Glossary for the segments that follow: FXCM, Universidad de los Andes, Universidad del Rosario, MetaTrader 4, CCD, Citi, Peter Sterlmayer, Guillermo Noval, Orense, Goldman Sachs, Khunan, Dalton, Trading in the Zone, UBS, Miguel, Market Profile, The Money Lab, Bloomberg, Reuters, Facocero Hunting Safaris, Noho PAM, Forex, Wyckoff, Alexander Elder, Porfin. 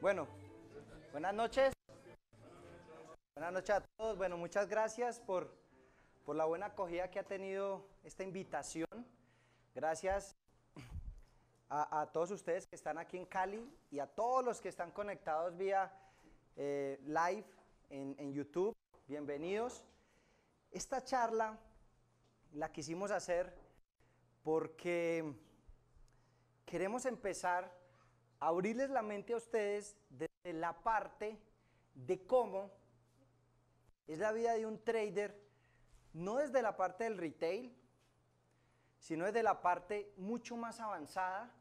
Bueno, buenas noches. Buenas noches a todos. Bueno, muchas gracias por la buena acogida que ha tenido esta invitación. Gracias a todos ustedes que están aquí en Cali y a todos los que están conectados vía live en YouTube. Bienvenidos. Esta charla la quisimos hacer porque queremos empezar a abrirles la mente a ustedes desde la parte de cómo es la vida de un trader, no desde la parte del retail, sino desde la parte mucho más avanzada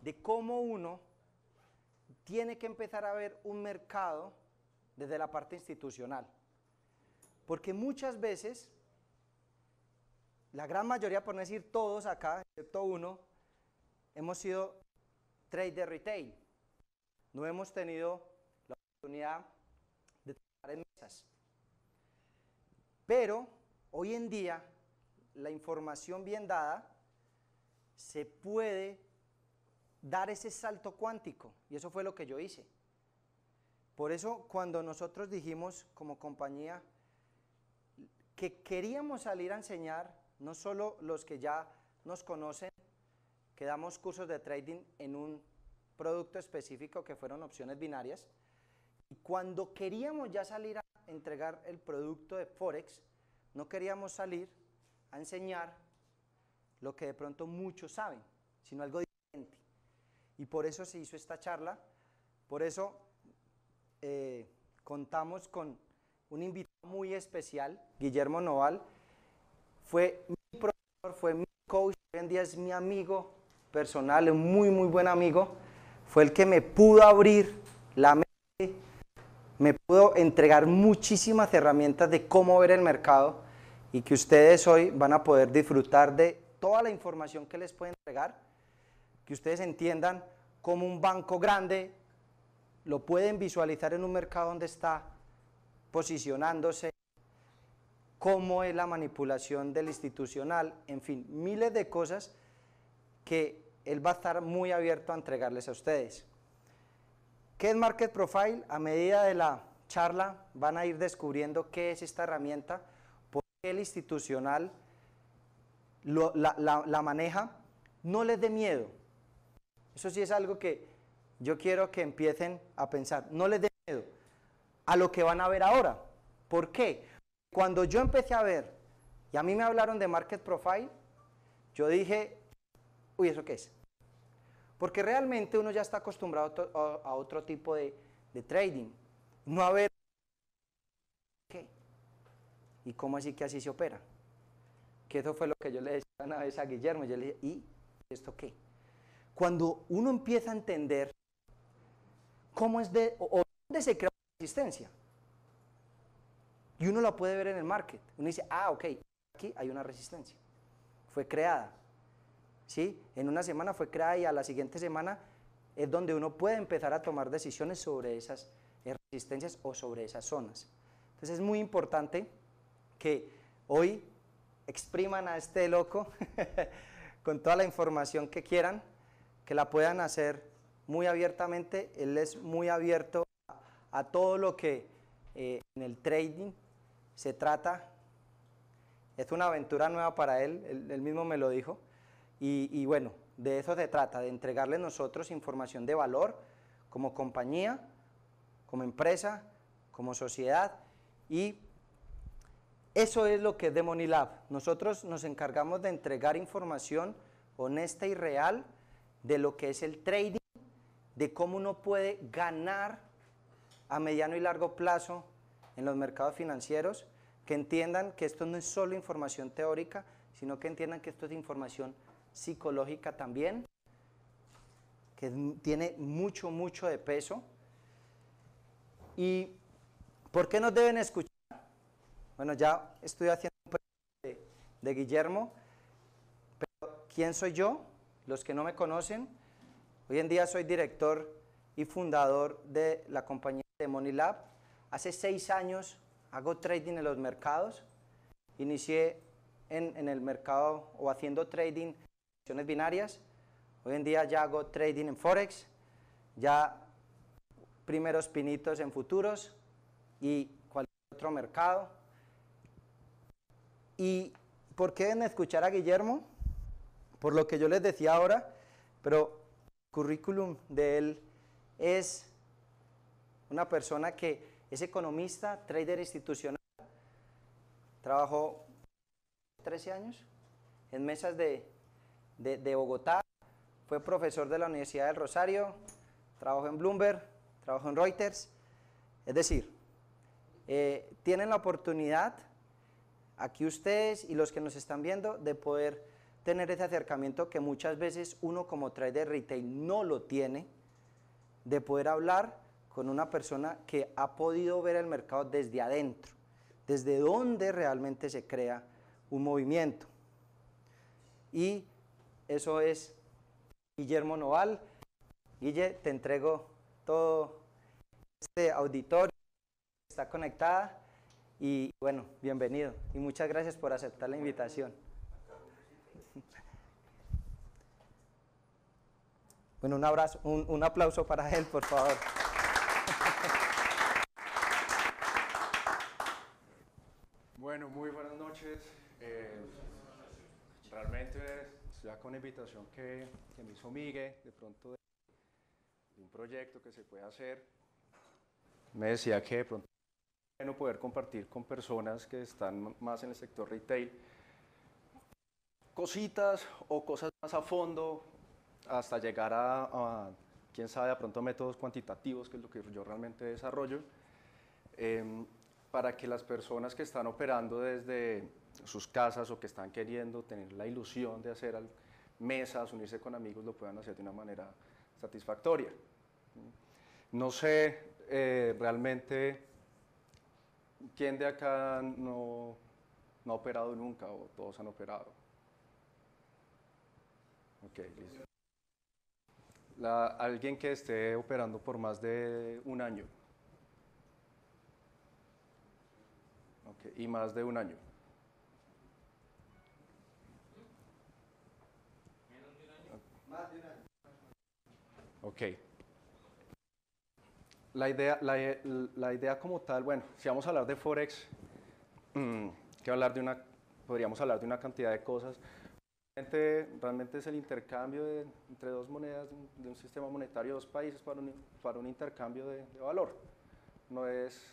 de cómo uno tiene que empezar a ver un mercado desde la parte institucional. Porque muchas veces, la gran mayoría, por no decir todos acá, excepto uno, hemos sido trader retail, no hemos tenido la oportunidad de trabajar en mesas. Pero hoy en día la información bien dada se puede dar ese salto cuántico y eso fue lo que yo hice. Por eso cuando nosotros dijimos como compañía que queríamos salir a enseñar, no solo los que ya nos conocen, que damos cursos de trading en un producto específico que fueron opciones binarias. Y cuando queríamos ya salir a entregar el producto de Forex, no queríamos salir a enseñar lo que de pronto muchos saben, sino algo diferente. Y por eso se hizo esta charla, por eso contamos con un invitado muy especial, Guillermo Noval. Fue mi profesor, fue mi coach, hoy en día es mi amigo personal, un muy buen amigo. Fue el que me pudo abrir la mente, me pudo entregar muchísimas herramientas de cómo ver el mercado y que ustedes hoy van a poder disfrutar de toda la información que les puede entregar, que ustedes entiendan cómo un banco grande lo pueden visualizar en un mercado donde está posicionándose, cómo es la manipulación del institucional, en fin, miles de cosas que él va a estar muy abierto a entregarles a ustedes. ¿Qué es Market Profile? A medida de la charla van a ir descubriendo qué es esta herramienta, por qué el institucional la maneja. No les dé miedo. Eso sí es algo que yo quiero que empiecen a pensar. No les dé miedo a lo que van a ver ahora. ¿Por qué? Cuando yo empecé a ver, y a mí me hablaron de Market Profile, yo dije, uy, ¿eso qué es? Porque realmente uno ya está acostumbrado a otro tipo de trading. No a ver, ¿qué? ¿Y cómo así que así se opera? Que eso fue lo que yo le decía una vez a Guillermo. Yo le dije, ¿y esto qué? Cuando uno empieza a entender cómo es o dónde se crea la resistencia, y uno la puede ver en el market, uno dice, ah, ok, aquí hay una resistencia. Fue creada. ¿Sí? En una semana fue creada y a la siguiente semana es donde uno puede empezar a tomar decisiones sobre esas resistencias o sobre esas zonas. Entonces es muy importante que hoy expriman a este loco con toda la información que quieran, que la puedan hacer muy abiertamente. Él es muy abierto a todo lo que en el trading se trata. Es una aventura nueva para él, él mismo me lo dijo. Y bueno, de eso se trata, de entregarles nosotros información de valor como compañía, como empresa, como sociedad, y eso es lo que es The Money Lab. Nosotros nos encargamos de entregar información honesta y real de lo que es el trading, de cómo uno puede ganar a mediano y largo plazo en los mercados financieros, que entiendan que esto no es solo información teórica, sino que entiendan que esto es información psicológica también, que tiene mucho de peso. ¿Y por qué nos deben escuchar? Bueno, ya estoy haciendo un perfil de Guillermo, pero ¿quién soy yo? Los que no me conocen, hoy en día soy director y fundador de la compañía de Money Lab. Hace 6 años hago trading en los mercados. Inicié en el mercado o haciendo trading binarias, hoy en día ya hago trading en Forex, ya primeros pinitos en futuros y cualquier otro mercado. ¿Y por qué deben escuchar a Guillermo? Por lo que yo les decía ahora, pero el currículum de él es una persona que es economista, trader institucional, trabajó 13 años en mesas de Bogotá, fue profesor de la Universidad del Rosario, trabajó en Bloomberg, trabajó en Reuters, es decir, tienen la oportunidad, aquí ustedes y los que nos están viendo, de poder tener ese acercamiento que muchas veces uno como trader retail no lo tiene, de poder hablar con una persona que ha podido ver el mercado desde adentro, desde donde realmente se crea un movimiento. Y eso es Guillermo Noval. Guille, te entrego todo este auditorio que está conectada y bueno, bienvenido y muchas gracias por aceptar la invitación. Bueno, un abrazo, un aplauso para él, por favor. Bueno, muy buenas noches. Realmente es ya con invitación que me hizo Miguel, de pronto de un proyecto que se puede hacer. Me decía que de pronto es bueno poder compartir con personas que están más en el sector retail cositas o cosas más a fondo hasta llegar a quién sabe, de pronto métodos cuantitativos, que es lo que yo realmente desarrollo, para que las personas que están operando desde sus casas o que están queriendo tener la ilusión de hacer mesas, unirse con amigos, lo puedan hacer de una manera satisfactoria. No sé realmente quién de acá no ha operado nunca o todos han operado. Ok, listo. Alguien que esté operando por más de un año. Okay, y más de un año. Más de un año. Ok. La idea como tal, bueno, si vamos a hablar de Forex, podríamos hablar de una cantidad de cosas. Realmente es el intercambio entre dos monedas de un sistema monetario de dos países para un intercambio de valor. No es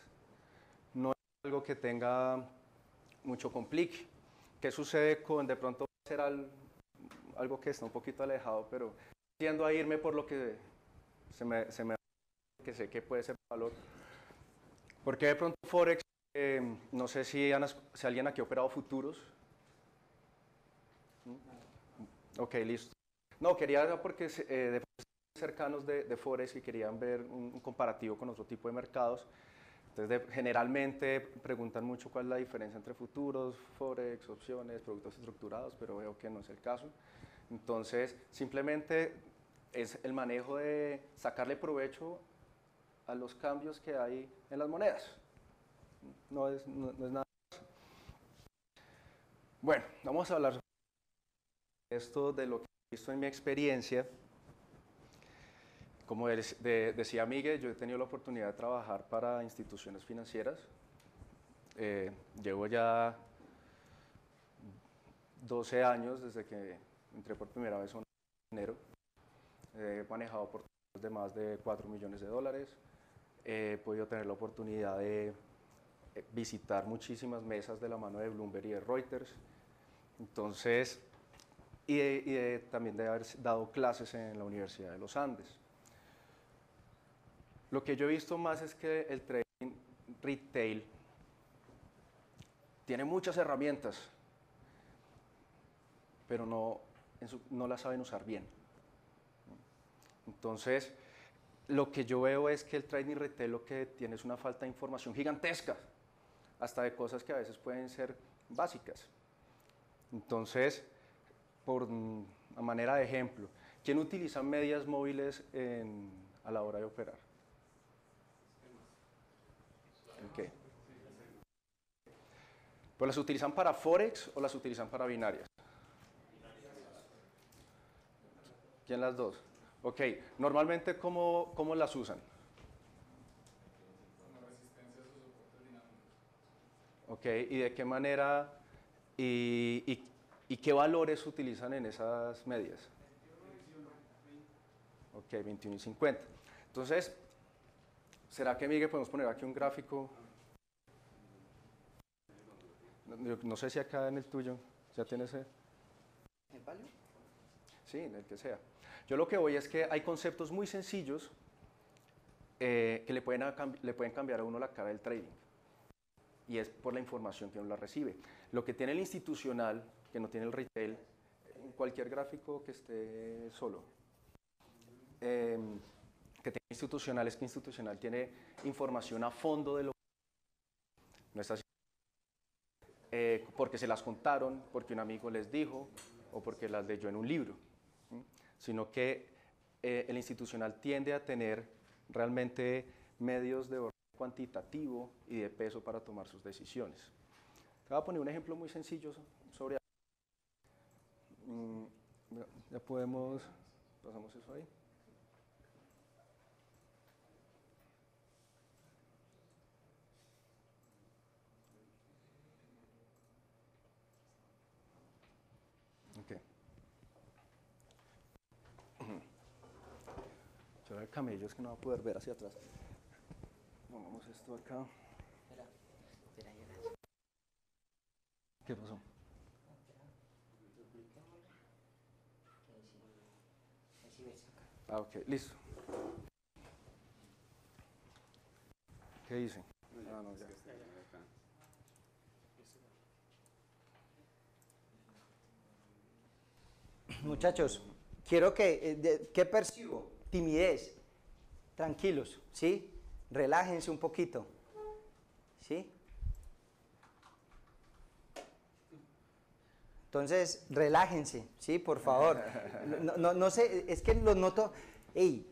algo que tenga mucho complique. ¿Qué sucede con de pronto hacer algo que está un poquito alejado, pero tiendo a irme por lo que se me que sé que puede ser valor? Porque de pronto Forex, no sé si alguien aquí ha operado futuros. Ok, listo. No, quería porque cercanos de Forex y querían ver un comparativo con otro tipo de mercados. Entonces, generalmente preguntan mucho cuál es la diferencia entre futuros, Forex, opciones, productos estructurados, pero veo que no es el caso. Entonces, simplemente es el manejo de sacarle provecho a los cambios que hay en las monedas. No es nada más. Bueno, vamos a hablar sobre esto de lo que he visto en mi experiencia. Como decía Miguel, yo he tenido la oportunidad de trabajar para instituciones financieras. Llevo ya 12 años desde que entré por primera vez en enero. He manejado portafolios de más de $4 millones. He podido tener la oportunidad de visitar muchísimas mesas de la mano de Bloomberg y de Reuters. Entonces, también de haber dado clases en la Universidad de los Andes. Lo que yo he visto más es que el trading retail tiene muchas herramientas, pero no las saben usar bien. Entonces, lo que yo veo es que el trading retail lo que tiene es una falta de información gigantesca, hasta de cosas que a veces pueden ser básicas. Entonces, por manera de ejemplo, ¿quién utiliza medias móviles a la hora de operar? Okay. ¿Pues las utilizan para Forex o las utilizan para binarias? ¿Quién las dos? Ok, normalmente ¿cómo las usan? ¿okay? ¿Y de qué manera y qué valores utilizan en esas medias? 21 y 50. Entonces, ¿será que, Miguel, podemos poner aquí un gráfico? No sé si acá en el tuyo, ¿ya tienes el? ¿El value? Sí, en el que sea. Yo lo que voy es que hay conceptos muy sencillos que le pueden cambiar a uno la cara del trading. Y es por la información que uno la recibe. Lo que tiene el institucional, que no tiene el retail, en cualquier gráfico que esté solo. Que tiene institucional es que institucional tiene información a fondo de lo que no está haciendo. Porque se las contaron, porque un amigo les dijo o porque las leyó en un libro, ¿sí? Sino que el institucional tiende a tener realmente medios de orden cuantitativo y de peso para tomar sus decisiones. Te voy a poner un ejemplo muy sencillo sobre... Ya podemos... Pasamos eso ahí. Ok. Yo el camello es que no va a poder ver hacia atrás. Pongamos esto acá. ¿Qué pasó? Ah, ok, listo. ¿Qué dicen? Ah, no, ya. Muchachos, quiero que... ¿Qué percibo? Timidez. Tranquilos, ¿sí? Relájense un poquito, ¿sí? Entonces, relájense, ¿sí? Por favor. No sé, es que los noto... Ey,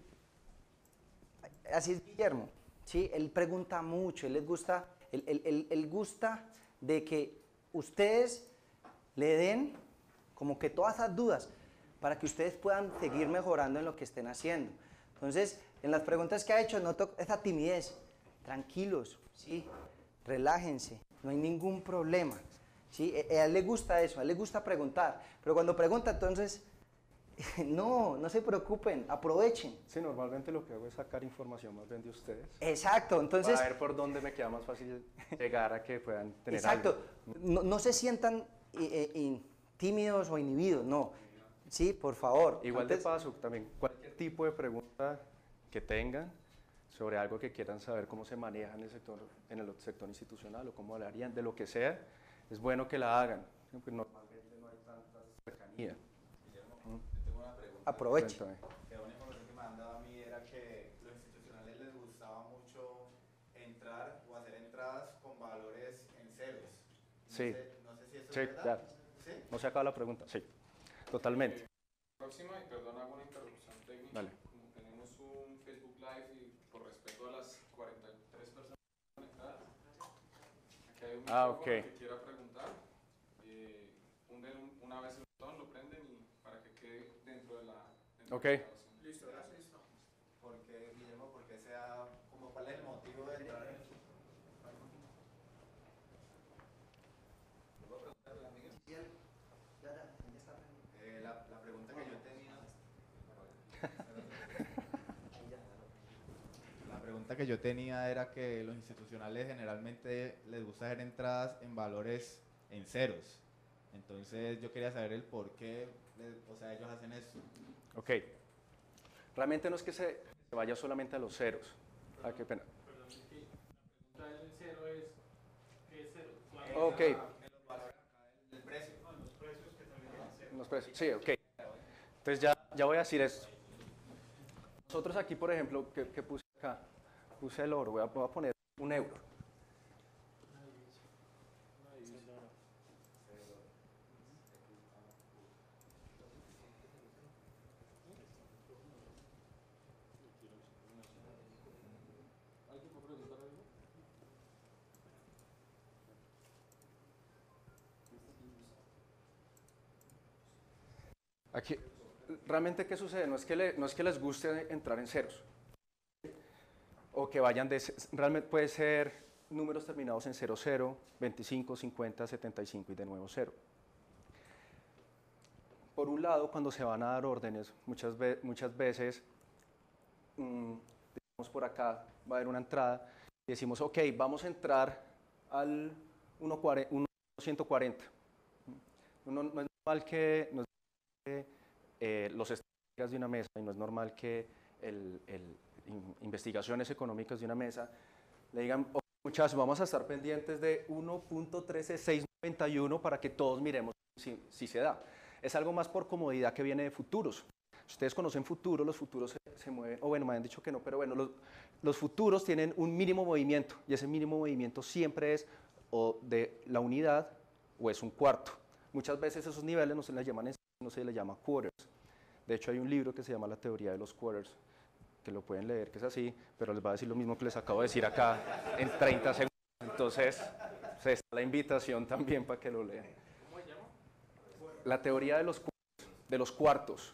así es Guillermo, ¿sí? Él pregunta mucho, él les gusta... Él gusta de que ustedes le den como que todas esas dudas para que ustedes puedan seguir mejorando en lo que estén haciendo. Entonces, en las preguntas que ha hecho, noto esa timidez. Tranquilos, ¿sí? Relájense, no hay ningún problema, ¿sí? A él le gusta eso, a él le gusta preguntar, pero cuando pregunta, entonces, no se preocupen, aprovechen. Sí, normalmente lo que hago es sacar información más bien de ustedes. Exacto, entonces... A ver por dónde me queda más fácil llegar a que puedan tener exacto, algo. No se sientan tímidos o inhibidos, no. Sí, por favor. Igual antes, de paso, también cualquier tipo de pregunta que tengan sobre algo que quieran saber cómo se maneja en el sector institucional o cómo hablarían de lo que sea, es bueno que la hagan. Normalmente no hay tanta cercanía. Guillermo, yo tengo una pregunta. Aproveche. La única información que me han dado a mí era que los institucionales les gustaba mucho entrar o hacer entradas con valores en ceros. No sé si eso es verdad. ¿Sí? No se acaba la pregunta, sí. Totalmente. Próxima, y perdón, hago una interrupción técnica. Dale. Como tenemos un Facebook Live y por respeto a las 43 personas conectadas, aquí hay un micrófono que quiera preguntar. Una vez el botón, lo prenden y para que quede dentro de la... Dentro de la listo, gracias. Porque, Guillermo, porque sea... Como, ¿cuál es el motivo de entrar en eso? ¿Puedo preguntarle a Miguel? Ya está. La pregunta que yo tenía era que los institucionales generalmente les gusta hacer entradas en valores en ceros. Entonces yo quería saber el por qué ellos hacen eso. Ok. Realmente no es que se vaya solamente a los ceros. Perdón, ah, qué pena. Perdón, es que la pregunta del cero es ¿qué es cero? Ok. Los valores acá del precio. No, los precios que también tienen cero. Los precios, sí, ok. Entonces ya voy a decir esto. Nosotros aquí, por ejemplo, ¿qué puse acá? Puse el oro, voy a poner €1. Aquí, realmente, ¿qué sucede? No es que les guste entrar en ceros, o que vayan de... Realmente puede ser números terminados en 00, 25, 50, 75 y de nuevo 0. Por un lado, cuando se van a dar órdenes, muchas veces, digamos por acá, va a haber una entrada y decimos, ok, vamos a entrar al 1.140. No es normal que los estrategas de una mesa, y no es normal que investigaciones económicas de una mesa le digan, oh, muchachos, vamos a estar pendientes de 1.13691 para que todos miremos si se da. Es algo más por comodidad que viene de futuros. Ustedes conocen futuros, los futuros se mueven, o bueno, me han dicho que no, pero bueno, los futuros tienen un mínimo movimiento, y ese mínimo movimiento siempre es o de la unidad o es un cuarto. Muchas veces esos niveles no se les llaman, no se les llama quarters. De hecho, hay un libro que se llama La teoría de los quarters, que lo pueden leer, que es así, pero les va a decir lo mismo que les acabo de decir acá en 30 segundos. Entonces, se está la invitación también para que lo lean. ¿Cómo se llama? La teoría de los cuartos.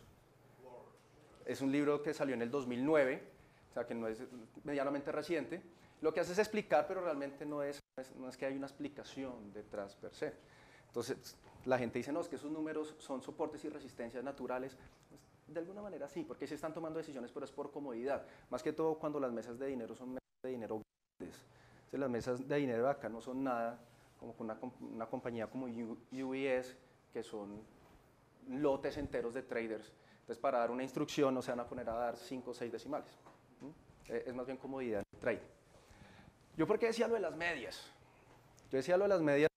Es un libro que salió en el 2009, o sea que no es medianamente reciente. Lo que hace es explicar, pero realmente no es que haya una explicación detrás per se. Entonces, la gente dice, no, es que esos números son soportes y resistencias naturales. Pues, de alguna manera sí, porque sí están tomando decisiones, pero es por comodidad. Más que todo cuando las mesas de dinero son mesas de dinero grandes. Entonces, las mesas de dinero de acá no son nada, como una compañía como UBS, que son lotes enteros de traders. Entonces, para dar una instrucción no se van a poner a dar 5 o 6 decimales. ¿Mm? Es más bien comodidad en el trade. ¿Yo por qué decía lo de las medias? Yo decía lo de las medias,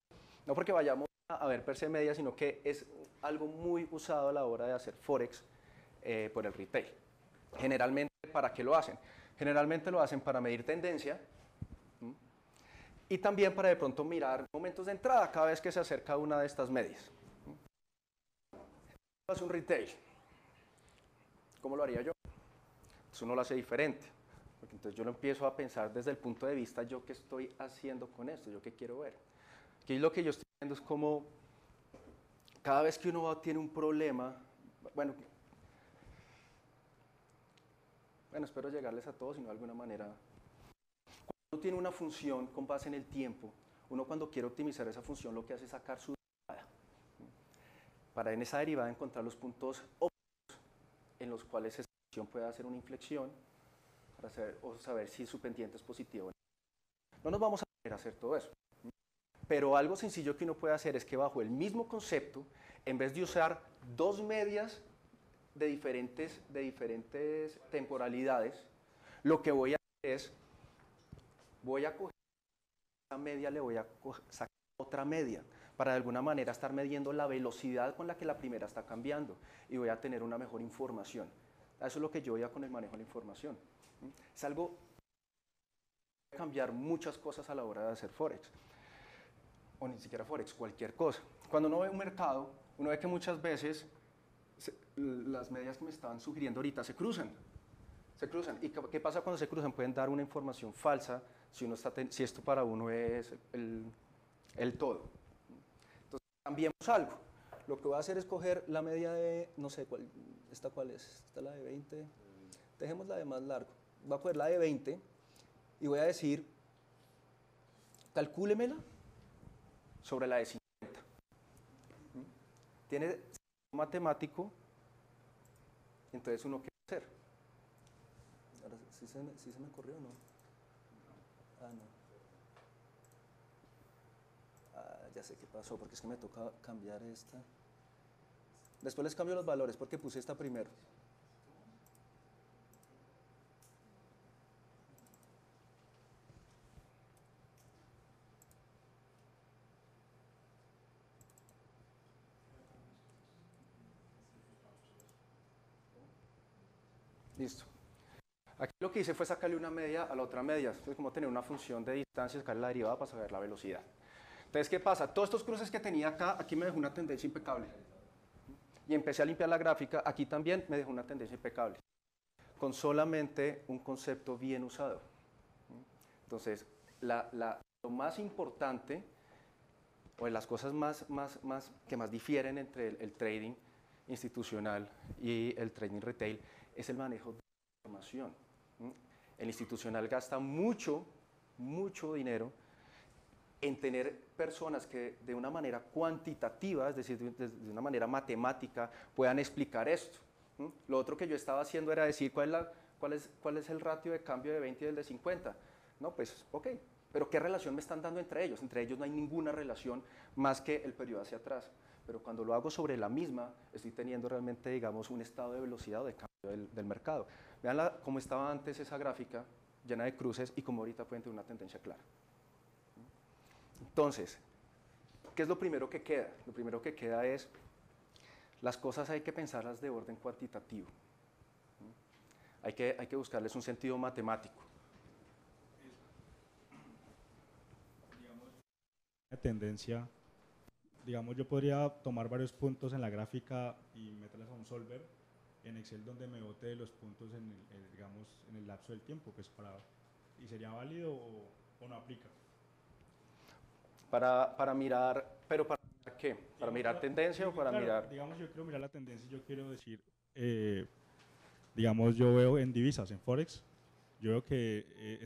no porque vayamos a ver per se media, sino que es algo muy usado a la hora de hacer forex por el retail. Generalmente, ¿para qué lo hacen? Generalmente lo hacen para medir tendencia, ¿sí? Y también para de pronto mirar momentos de entrada cada vez que se acerca una de estas medias. ¿Sí? Hace un retail. ¿Cómo lo haría yo? Entonces uno lo hace diferente, porque entonces yo lo empiezo a pensar desde el punto de vista yo qué estoy haciendo con esto, yo qué quiero ver. Aquí lo que yo estoy viendo es como cada vez que uno tiene un problema, bueno, espero llegarles a todos, sino de alguna manera. Cuando uno tiene una función con base en el tiempo, uno cuando quiere optimizar esa función lo que hace es sacar su derivada, para en esa derivada encontrar los puntos óptimos en los cuales esa función puede hacer una inflexión para saber si su pendiente es positivo o no. No nos vamos a poder hacer todo eso. Pero algo sencillo que uno puede hacer es que bajo el mismo concepto, en vez de usar dos medias de diferentes temporalidades, lo que voy a hacer es, voy a coger esa media, le voy a sacar otra media, para de alguna manera estar midiendo la velocidad con la que la primera está cambiando y voy a tener una mejor información. Eso es lo que yo voy a con el manejo de la información. Es algo que puede cambiar muchas cosas a la hora de hacer forex. O ni siquiera forex, cualquier cosa. Cuando uno ve un mercado, uno ve que muchas veces las medias que me estaban sugiriendo ahorita se cruzan. ¿Y qué pasa cuando se cruzan? Pueden dar una información falsa si esto para uno es el todo. Entonces, cambiemos algo. Lo que voy a hacer es coger la media de, no sé, ¿cuál es? Esta es la de 20. Dejemos la de más largo. Voy a coger la de 20 y voy a decir, calcúlemela sobre la de 50. Tiene matemático, entonces uno qué va a hacer. Ahora, ¿sí se me corrió o no? Ah, no. Ah, ya sé qué pasó, porque es que me toca cambiar esta. Después les cambio los valores, porque puse esta primero. Listo. Aquí lo que hice fue sacarle una media a la otra media. Entonces, como tener una función de distancia, sacar la derivada para saber la velocidad. Entonces, ¿qué pasa? Todos estos cruces que tenía acá, aquí me dejó una tendencia impecable. Y empecé a limpiar la gráfica. Aquí también me dejó una tendencia impecable. Con solamente un concepto bien usado. Entonces, lo más importante, o de las cosas que más difieren entre el trading institucional y el trading retail, es el manejo de la información. El institucional gasta mucho dinero en tener personas que de una manera cuantitativa, es decir, de una manera matemática, puedan explicar esto. ¿Mm? Lo otro que yo estaba haciendo era decir cuál es el ratio de cambio de 20 y el de 50. No, pues, ok, pero ¿qué relación me están dando entre ellos? Entre ellos no hay ninguna relación más que el periodo hacia atrás. Pero cuando lo hago sobre la misma, estoy teniendo realmente, digamos, un estado de velocidad de cambio del mercado. Vean cómo estaba antes esa gráfica llena de cruces y cómo ahorita pueden tener una tendencia clara. Entonces, ¿qué es lo primero que queda? Lo primero que queda es, las cosas hay que pensarlas de orden cuantitativo. Hay que buscarles un sentido matemático. Digamos, la tendencia, digamos, yo podría tomar varios puntos en la gráfica y meterlas a un solver en Excel donde me bote los puntos en el lapso del tiempo, pues ¿y sería válido o no aplica? Para mirar, pero ¿para qué? ¿Para mirar tendencia o para mirar? Digamos, yo quiero mirar la tendencia, yo quiero decir, digamos, yo veo en divisas, en Forex, yo veo que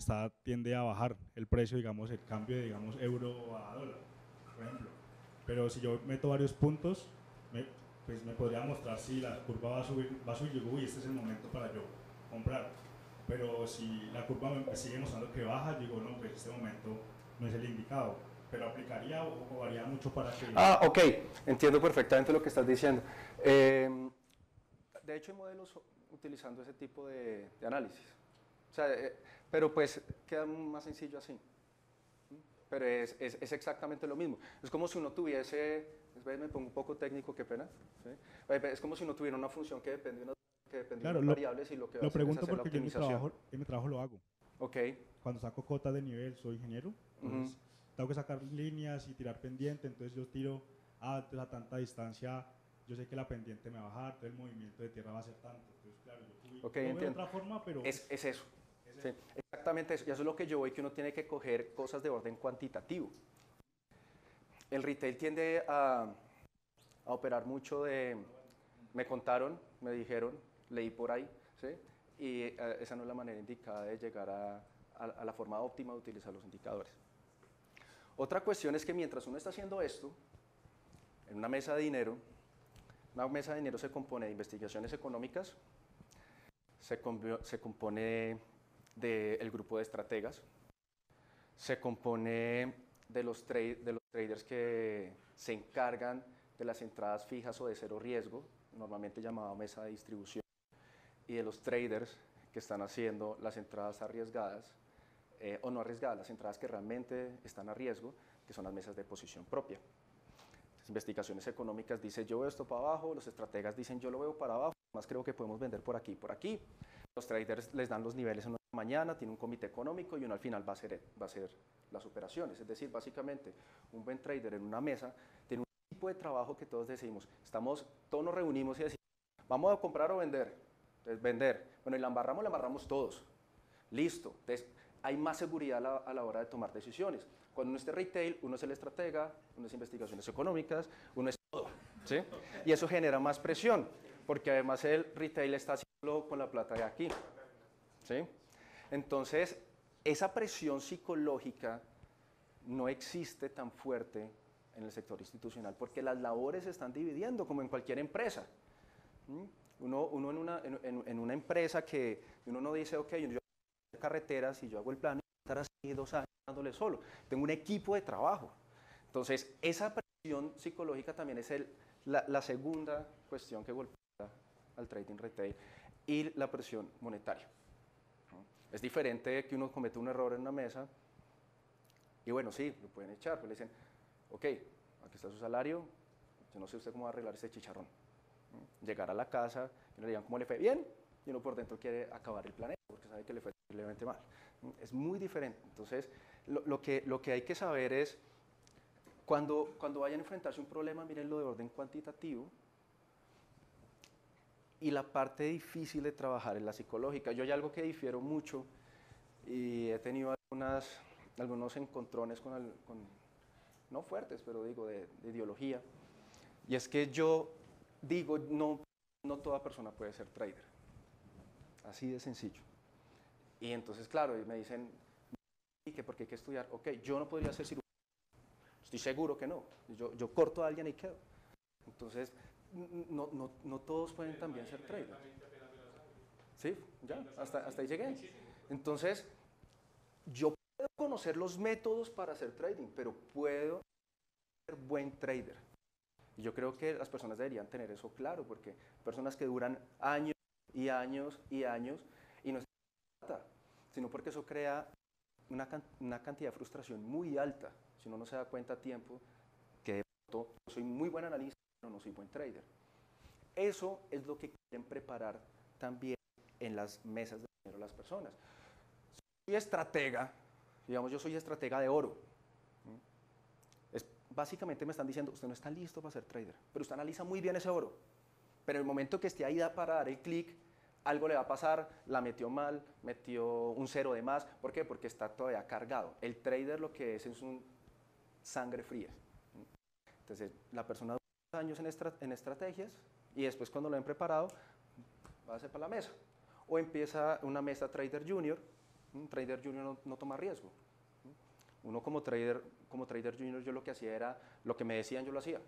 tiende a bajar el precio, digamos, el cambio de, digamos, euro a dólar, por ejemplo. Pero si yo meto varios puntos, pues me podría mostrar si la curva va a subir, yo digo, uy, este es el momento para yo comprar. Pero si la curva me sigue mostrando que baja, yo digo, no, pues este momento no es el indicado. ¿Pero aplicaría o varía mucho para que...? Ah, ok, entiendo perfectamente lo que estás diciendo. De hecho, hay modelos utilizando ese tipo de análisis. O sea, pero pues queda más sencillo así. Pero es exactamente lo mismo. Es como si uno tuviese... Me pongo un poco técnico, qué pena. ¿Sí? Es como si uno tuviera una función que depende de unas variables y lo que va a hacer es hacer la optimización. Lo pregunto porque yo en mi trabajo lo hago. Ok. Cuando saco cotas de nivel, soy ingeniero. Entonces, tengo que sacar líneas y tirar pendiente, entonces yo tiro a tanta distancia, yo sé que la pendiente me va a bajar, entonces el movimiento de tierra va a ser tanto. Entonces, claro, yo no veo otra forma, pero... Es eso. Es eso. Sí, exactamente eso. Y eso es lo que yo veo, que uno tiene que coger cosas de orden cuantitativo. El retail tiende a operar mucho de... Me contaron, me dijeron, leí por ahí, ¿sí? Y esa no es la manera indicada de llegar a la forma óptima de utilizar los indicadores. Otra cuestión es que mientras uno está haciendo esto, en una mesa de dinero se compone de investigaciones económicas, se compone del grupo de estrategas, se compone de los traders que se encargan de las entradas fijas o de cero riesgo, normalmente llamada mesa de distribución, y de los traders que están haciendo las entradas arriesgadas, o no arriesgadas, las entradas que realmente están a riesgo, que son las mesas de posición propia. Las investigaciones económicas dicen yo veo esto para abajo, los estrategas dicen yo lo veo para abajo, además creo que podemos vender por aquí y por aquí. Los traders les dan los niveles en una mañana, tiene un comité económico y uno al final va a hacer las operaciones. Es decir, básicamente, un buen trader en una mesa tiene un tipo de trabajo que todos decimos, todos nos reunimos y decimos, vamos a comprar o vender. Entonces, vender. Bueno, y la embarramos todos. Listo. Entonces, hay más seguridad a la hora de tomar decisiones. Cuando uno es de retail, uno es el estratega, uno es investigaciones económicas, uno es todo, ¿sí? Y eso genera más presión, porque además el retail está haciendo con la plata de aquí, ¿sí? Entonces, esa presión psicológica no existe tan fuerte en el sector institucional, porque las labores se están dividiendo, como en cualquier empresa. Uno en una empresa que uno no dice, ok, yo carreteras y yo hago el plano, estar así 2 años dándole solo. Tengo un equipo de trabajo. Entonces, esa presión psicológica también es la segunda cuestión que golpea al trading retail, y la presión monetaria. Es diferente que uno comete un error en una mesa y bueno, sí, lo pueden echar, pero le dicen, ok, aquí está su salario, yo no sé usted cómo va a arreglar este chicharrón. Llegar a la casa y le digan cómo le fue, bien, y uno por dentro quiere acabar el planeta porque sabe que le fue terriblemente mal. Es muy diferente. Entonces, lo que hay que saber es, cuando vayan a enfrentarse a un problema, mírenlo de orden cuantitativo, y la parte difícil de trabajar es la psicológica. Yo hay algo que difiero mucho, y he tenido algunos encontrones no fuertes, pero digo, de ideología, y es que yo digo, no toda persona puede ser trader. Así de sencillo. Y entonces, claro, me dicen, ¿por qué hay que estudiar? Ok, yo no podría ser cirujano, Estoy seguro que no. Yo corto a alguien y quedo. Entonces, no todos pueden también ser traders. Sí, ya, hasta ahí llegué. Entonces, yo puedo conocer los métodos para hacer trading, pero puedo ser buen trader. Y yo creo que las personas deberían tener eso claro, porque personas que duran años y años y años, y no es plata, sino porque eso crea una cantidad de frustración muy alta. Si uno no se da cuenta a tiempo que de pronto soy muy buen analista, pero no soy buen trader. Eso es lo que quieren preparar también en las mesas de dinero las personas. Soy estratega, digamos, yo soy estratega de oro. Básicamente me están diciendo, usted no está listo para ser trader, pero usted analiza muy bien ese oro. Pero el momento que esté ahí para dar el clic, algo le va a pasar, la metió mal, metió un cero de más. ¿Por qué? Porque está todavía cargado. El trader lo que es un sangre fría. Entonces, la persona dura años en estrategias y después cuando lo han preparado, va a hacer para la mesa. O empieza una mesa trader junior. Un trader junior no toma riesgo. Uno como trader junior, yo lo que hacía era, lo que me decían yo lo hacía.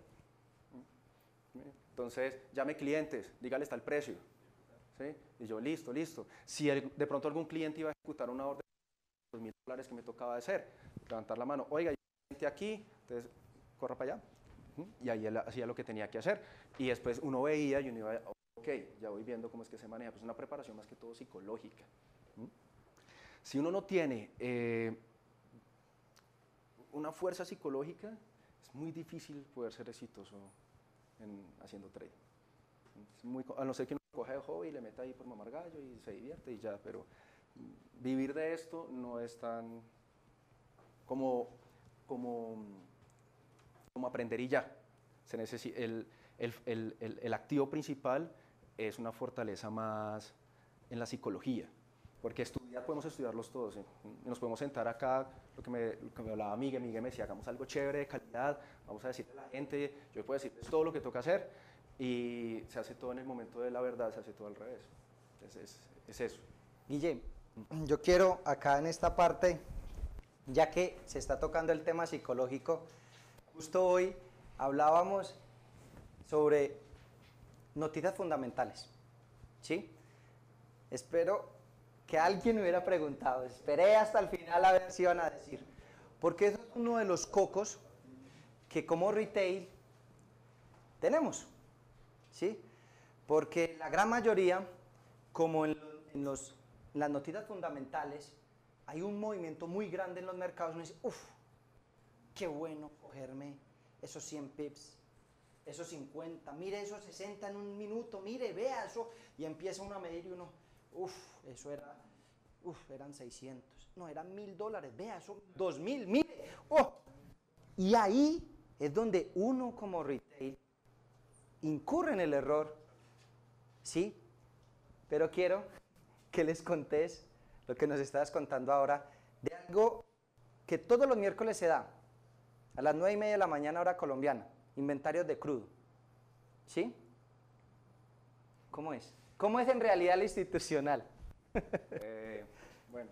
Entonces, llame clientes, dígale está el precio. ¿Sí? Y yo, listo, listo. Si de pronto algún cliente iba a ejecutar una orden de $2.000 que me tocaba hacer, levantar la mano, oiga, hay un cliente aquí, entonces, corra para allá. Y ahí él hacía lo que tenía que hacer. Y después uno veía y uno iba, ok, ya voy viendo cómo es que se maneja. Pues una preparación más que todo psicológica. Si uno no tiene una fuerza psicológica, es muy difícil poder ser exitoso haciendo trading. A no ser que uno coge el hobby y le meta ahí por mamar gallo y se divierte y ya, pero vivir de esto no es tan como aprender y ya. El activo principal es una fortaleza más en la psicología, porque estudiar podemos estudiarlos todos, ¿sí? Nos podemos sentar acá, lo que me hablaba Miguel me decía, hagamos algo chévere, de calidad, vamos a decirle a la gente, yo puedo decirles todo lo que toca hacer, y se hace todo en el momento de la verdad, se hace todo al revés. Es eso. Guille, yo quiero acá en esta parte, ya que se está tocando el tema psicológico, justo hoy hablábamos sobre noticias fundamentales, ¿sí? Espero que alguien me hubiera preguntado, esperé hasta el final a ver si iban a decir, porque eso es uno de los cocos que como retail tenemos, ¿sí? Porque la gran mayoría, como en las noticias fundamentales, hay un movimiento muy grande en los mercados, uno dice, uff, qué bueno cogerme esos 100 pips, esos 50, mire esos 60 en un minuto, mire, vea eso, y empieza uno a medir y uno, uff, eso era, uff, eran 600, no, eran $1.000, vea, eso, 2.000, mire, oh. Y ahí es donde uno como retail incurre en el error, ¿sí? Pero quiero que les contés lo que nos estás contando ahora, de algo que todos los miércoles se da, a las 9:30 de la mañana hora colombiana, inventarios de crudo, ¿sí? ¿Cómo es? ¿Cómo es en realidad la institucional? Bueno,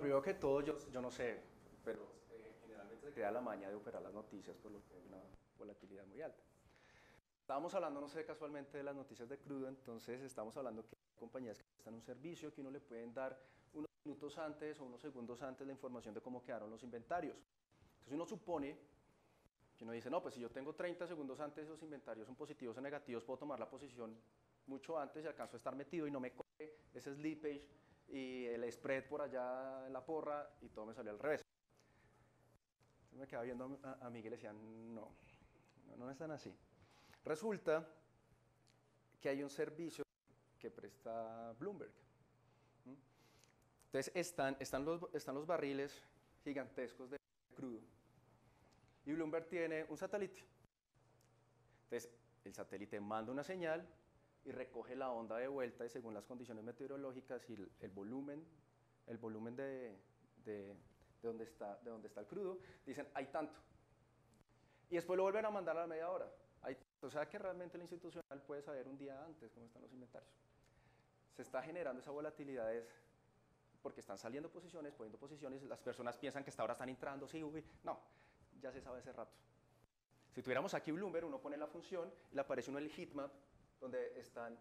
primero que todo, yo no sé, pero generalmente se crea la maña de operar las noticias, por lo que hay una volatilidad muy alta. Estábamos hablando, no sé, casualmente de las noticias de crudo, entonces estamos hablando que hay compañías que prestan un servicio que uno le pueden dar unos minutos antes o unos segundos antes la información de cómo quedaron los inventarios. Entonces uno supone que uno dice, no, pues si yo tengo 30 segundos antes, los inventarios son positivos o negativos, puedo tomar la posición mucho antes y alcanzo a estar metido y no me coge ese slippage y el spread por allá en la porra y todo me salió al revés. Entonces me quedaba viendo a Miguel y decían, no es tan así. Resulta que hay un servicio que presta Bloomberg. Entonces están los barriles gigantescos de crudo. Y Bloomberg tiene un satélite. Entonces, el satélite manda una señal y recoge la onda de vuelta y según las condiciones meteorológicas y el volumen de donde está el crudo, dicen, hay tanto. Y después lo vuelven a mandar a la media hora. O sea que realmente la institucional puede saber un día antes cómo están los inventarios. Se está generando esa volatilidad, es porque están saliendo posiciones, poniendo posiciones, las personas piensan que hasta ahora están entrando, sí, uy, no, ya se sabe hace rato. Si tuviéramos aquí Bloomberg, uno pone la función y le aparece uno el heatmap, donde están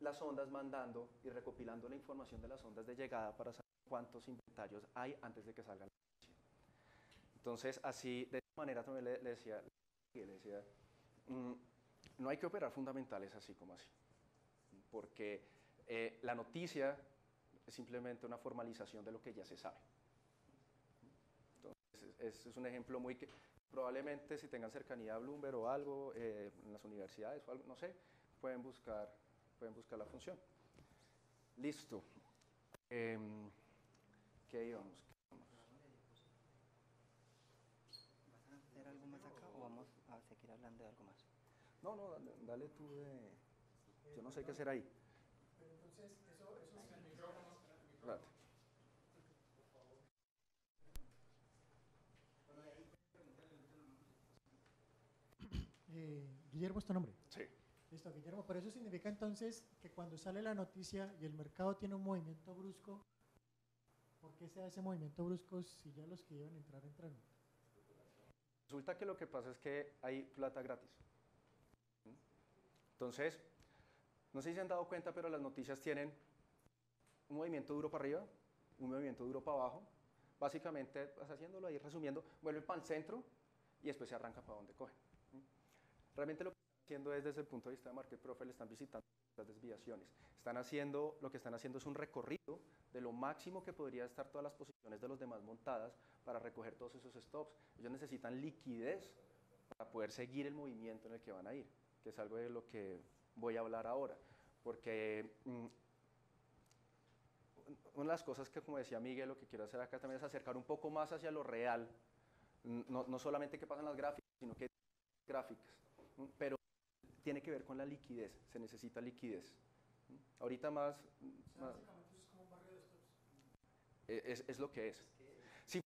las ondas mandando y recopilando la información de las ondas de llegada para saber cuántos inventarios hay antes de que salga la noticia. Entonces, así, de esta manera también le decía, no hay que operar fundamentales así como así, porque la noticia es simplemente una formalización de lo que ya se sabe. Entonces, ese es un ejemplo muy que probablemente si tengan cercanía a Bloomberg o algo, en las universidades o algo, no sé, pueden buscar la función. Listo. ¿Qué íbamos? ¿Vas a hacer algo más acá o vamos a seguir hablando de algo más? No, dale tú de... Yo no sé qué hacer ahí. Pero entonces, eso es el micrófono. Espérate. Guillermo es tu nombre. Sí. Listo, Guillermo, pero eso significa entonces que cuando sale la noticia y el mercado tiene un movimiento brusco, ¿por qué se da ese movimiento brusco si ya los que iban a entrar, entraron? Resulta que lo que pasa es que hay plata gratis. Entonces, no sé si se han dado cuenta, pero las noticias tienen un movimiento duro para arriba, un movimiento duro para abajo, básicamente, pues, haciéndolo ahí, resumiendo, vuelven para el centro y después se arranca para donde cogen. Realmente lo que haciendo es, desde el punto de vista de Market Profile, están visitando las desviaciones. Están haciendo, lo que están haciendo es un recorrido de lo máximo que podría estar todas las posiciones de los demás montadas para recoger todos esos stops. Ellos necesitan liquidez para poder seguir el movimiento en el que van a ir, que es algo de lo que voy a hablar ahora. Porque una de las cosas que, como decía Miguel, lo que quiero hacer acá también es acercar un poco más hacia lo real. No solamente qué pasa en las gráficas, sino qué gráficas. Pero tiene que ver con la liquidez, se necesita liquidez. Ahorita más... O sea, básicamente es como un barrio de stops. Es lo que es. Si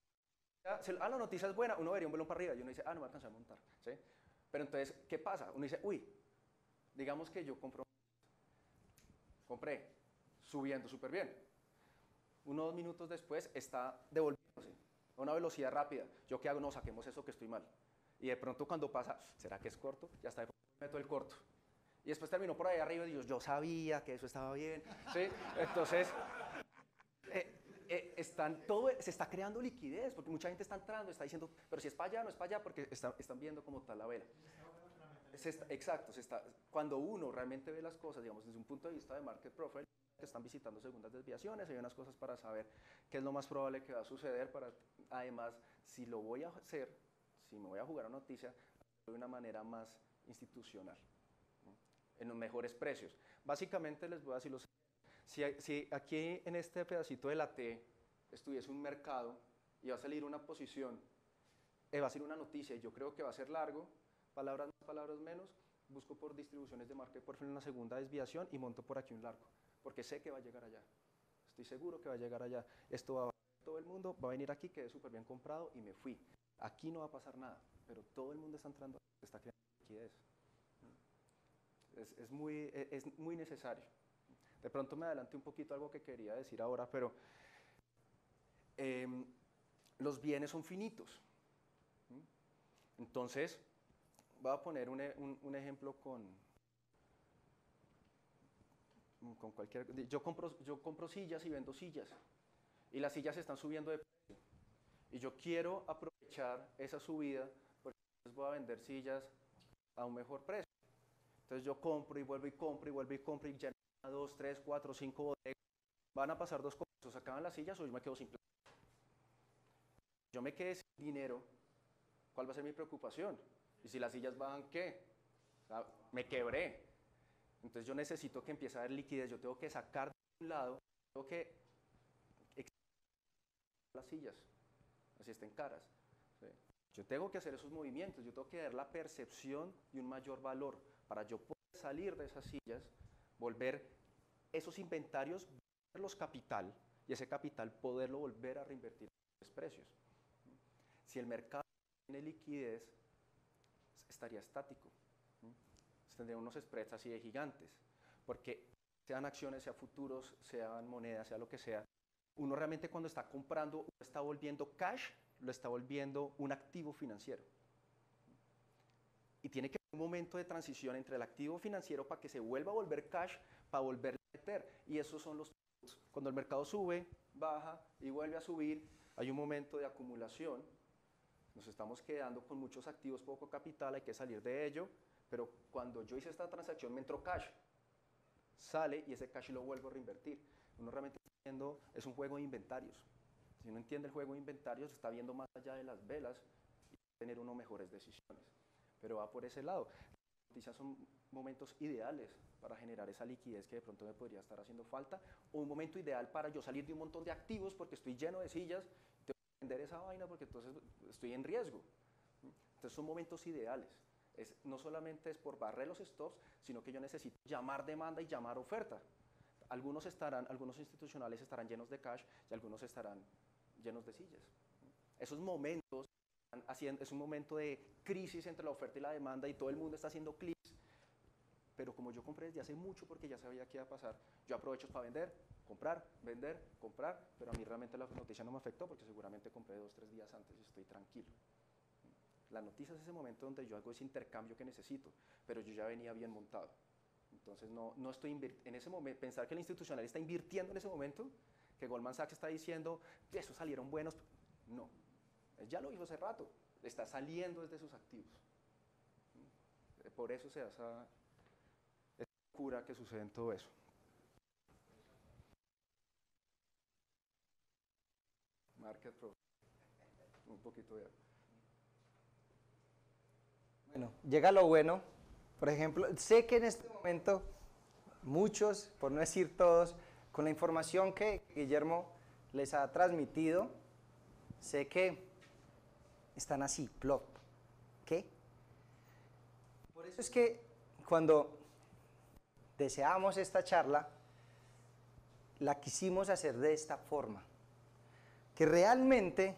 la noticia es buena, uno vería un velón para arriba y uno dice, no me alcanzó a montar. ¿Sí? Pero entonces, ¿qué pasa? Uno dice, uy, digamos que yo compré, subiendo súper bien. Uno o dos minutos después está devolviéndose a una velocidad rápida. ¿Yo qué hago? No, saquemos eso que estoy mal. Y de pronto cuando pasa, ¿será que es corto? Ya está, meto el corto. Y después terminó por ahí arriba y digo, yo sabía que eso estaba bien. ¿Sí? Entonces, se está creando liquidez, porque mucha gente está entrando, está diciendo, pero si es para allá, no es para allá, porque están viendo cómo está la vela. Exacto, cuando uno realmente ve las cosas, digamos, desde un punto de vista de Market Profile, que están visitando segundas desviaciones, hay unas cosas para saber qué es lo más probable que va a suceder, además, si lo voy a hacer, si me voy a jugar a noticia, de una manera más institucional, en los mejores precios. Básicamente les voy a decir, si aquí en este pedacito de la T estuviese un mercado y va a salir una posición, va a ser una noticia y yo creo que va a ser largo, palabras más, palabras menos, busco por distribuciones de Market Profile una segunda desviación y monto por aquí un largo, porque sé que va a llegar allá, estoy seguro que va a llegar allá, esto va a todo el mundo, va a venir aquí, quedé súper bien comprado y me fui. Aquí no va a pasar nada, pero todo el mundo está entrando, está creando liquidez. Es muy necesario. De pronto me adelanté un poquito algo que quería decir ahora, pero los bienes son finitos. Entonces, voy a poner un ejemplo con cualquier... Yo compro sillas y vendo sillas, y las sillas están subiendo de precio, y yo quiero aprovechar esa subida porque entonces voy a vender sillas a un mejor precio. Entonces yo compro y vuelvo y compro y vuelvo y compro y ya 2, 3, 4, 5 bodegas. Van a pasar dos cosas, acaban las sillas o yo me quedo sin plata. Yo me quedé sin dinero, ¿cuál va a ser mi preocupación? Y si las sillas bajan, ¿qué? O sea, me quebré. Entonces yo necesito que empiece a haber liquidez, yo tengo que sacar de un lado, tengo que las sillas, así estén caras. ¿Sí? Yo tengo que hacer esos movimientos, yo tengo que dar la percepción de un mayor valor para yo poder salir de esas sillas, volver esos inventarios, volverlos capital, y ese capital poderlo volver a reinvertir en los precios. Si el mercado tiene liquidez, estaría estático. Tendría unos spreads así de gigantes, porque sean acciones, sean futuros, sean monedas, sea lo que sea, uno realmente cuando está comprando, está volviendo cash, lo está volviendo un activo financiero. Y tiene que haber un momento de transición entre el activo financiero para que se vuelva a volver cash, para volver a meter. Y esos son los trucos. Cuando el mercado sube, baja y vuelve a subir, hay un momento de acumulación. Nos estamos quedando con muchos activos, poco capital, hay que salir de ello. Pero cuando yo hice esta transacción me entró cash. Sale y ese cash lo vuelvo a reinvertir. Uno realmente está viendo, es un juego de inventarios. Si uno entiende el juego de inventarios, está viendo más allá de las velas y tener uno mejores decisiones. Pero va por ese lado. Las noticias son momentos ideales para generar esa liquidez que de pronto me podría estar haciendo falta, o un momento ideal para yo salir de un montón de activos porque estoy lleno de sillas, tengo que vender esa vaina porque entonces estoy en riesgo. Entonces son momentos ideales. No solamente es por barrer los stops, sino que yo necesito llamar demanda y llamar oferta. Algunos institucionales estarán llenos de cash y algunos estarán llenos de sillas. Esos momentos es un momento de crisis entre la oferta y la demanda y todo el mundo está haciendo clics. Pero como yo compré desde hace mucho porque ya sabía qué iba a pasar, yo aprovecho para vender, comprar, pero a mí realmente la noticia no me afectó porque seguramente compré 2 o 3 días antes y estoy tranquilo. La noticia es ese momento donde yo hago ese intercambio que necesito, pero yo ya venía bien montado. Entonces, no estoy en ese momento. Pensar que el institucional está invirtiendo en ese momento, que Goldman Sachs está diciendo, esos salieron buenos. No, ya lo hizo hace rato. Está saliendo desde sus activos. Por eso se da esa locura que sucede en todo eso. Market Profile. Un poquito de... Bueno, llega lo bueno. Por ejemplo, sé que en este momento muchos, por no decir todos, con la información que Guillermo les ha transmitido, sé que están así, plop. ¿Qué? Por eso es que cuando deseamos esta charla, la quisimos hacer de esta forma. Que realmente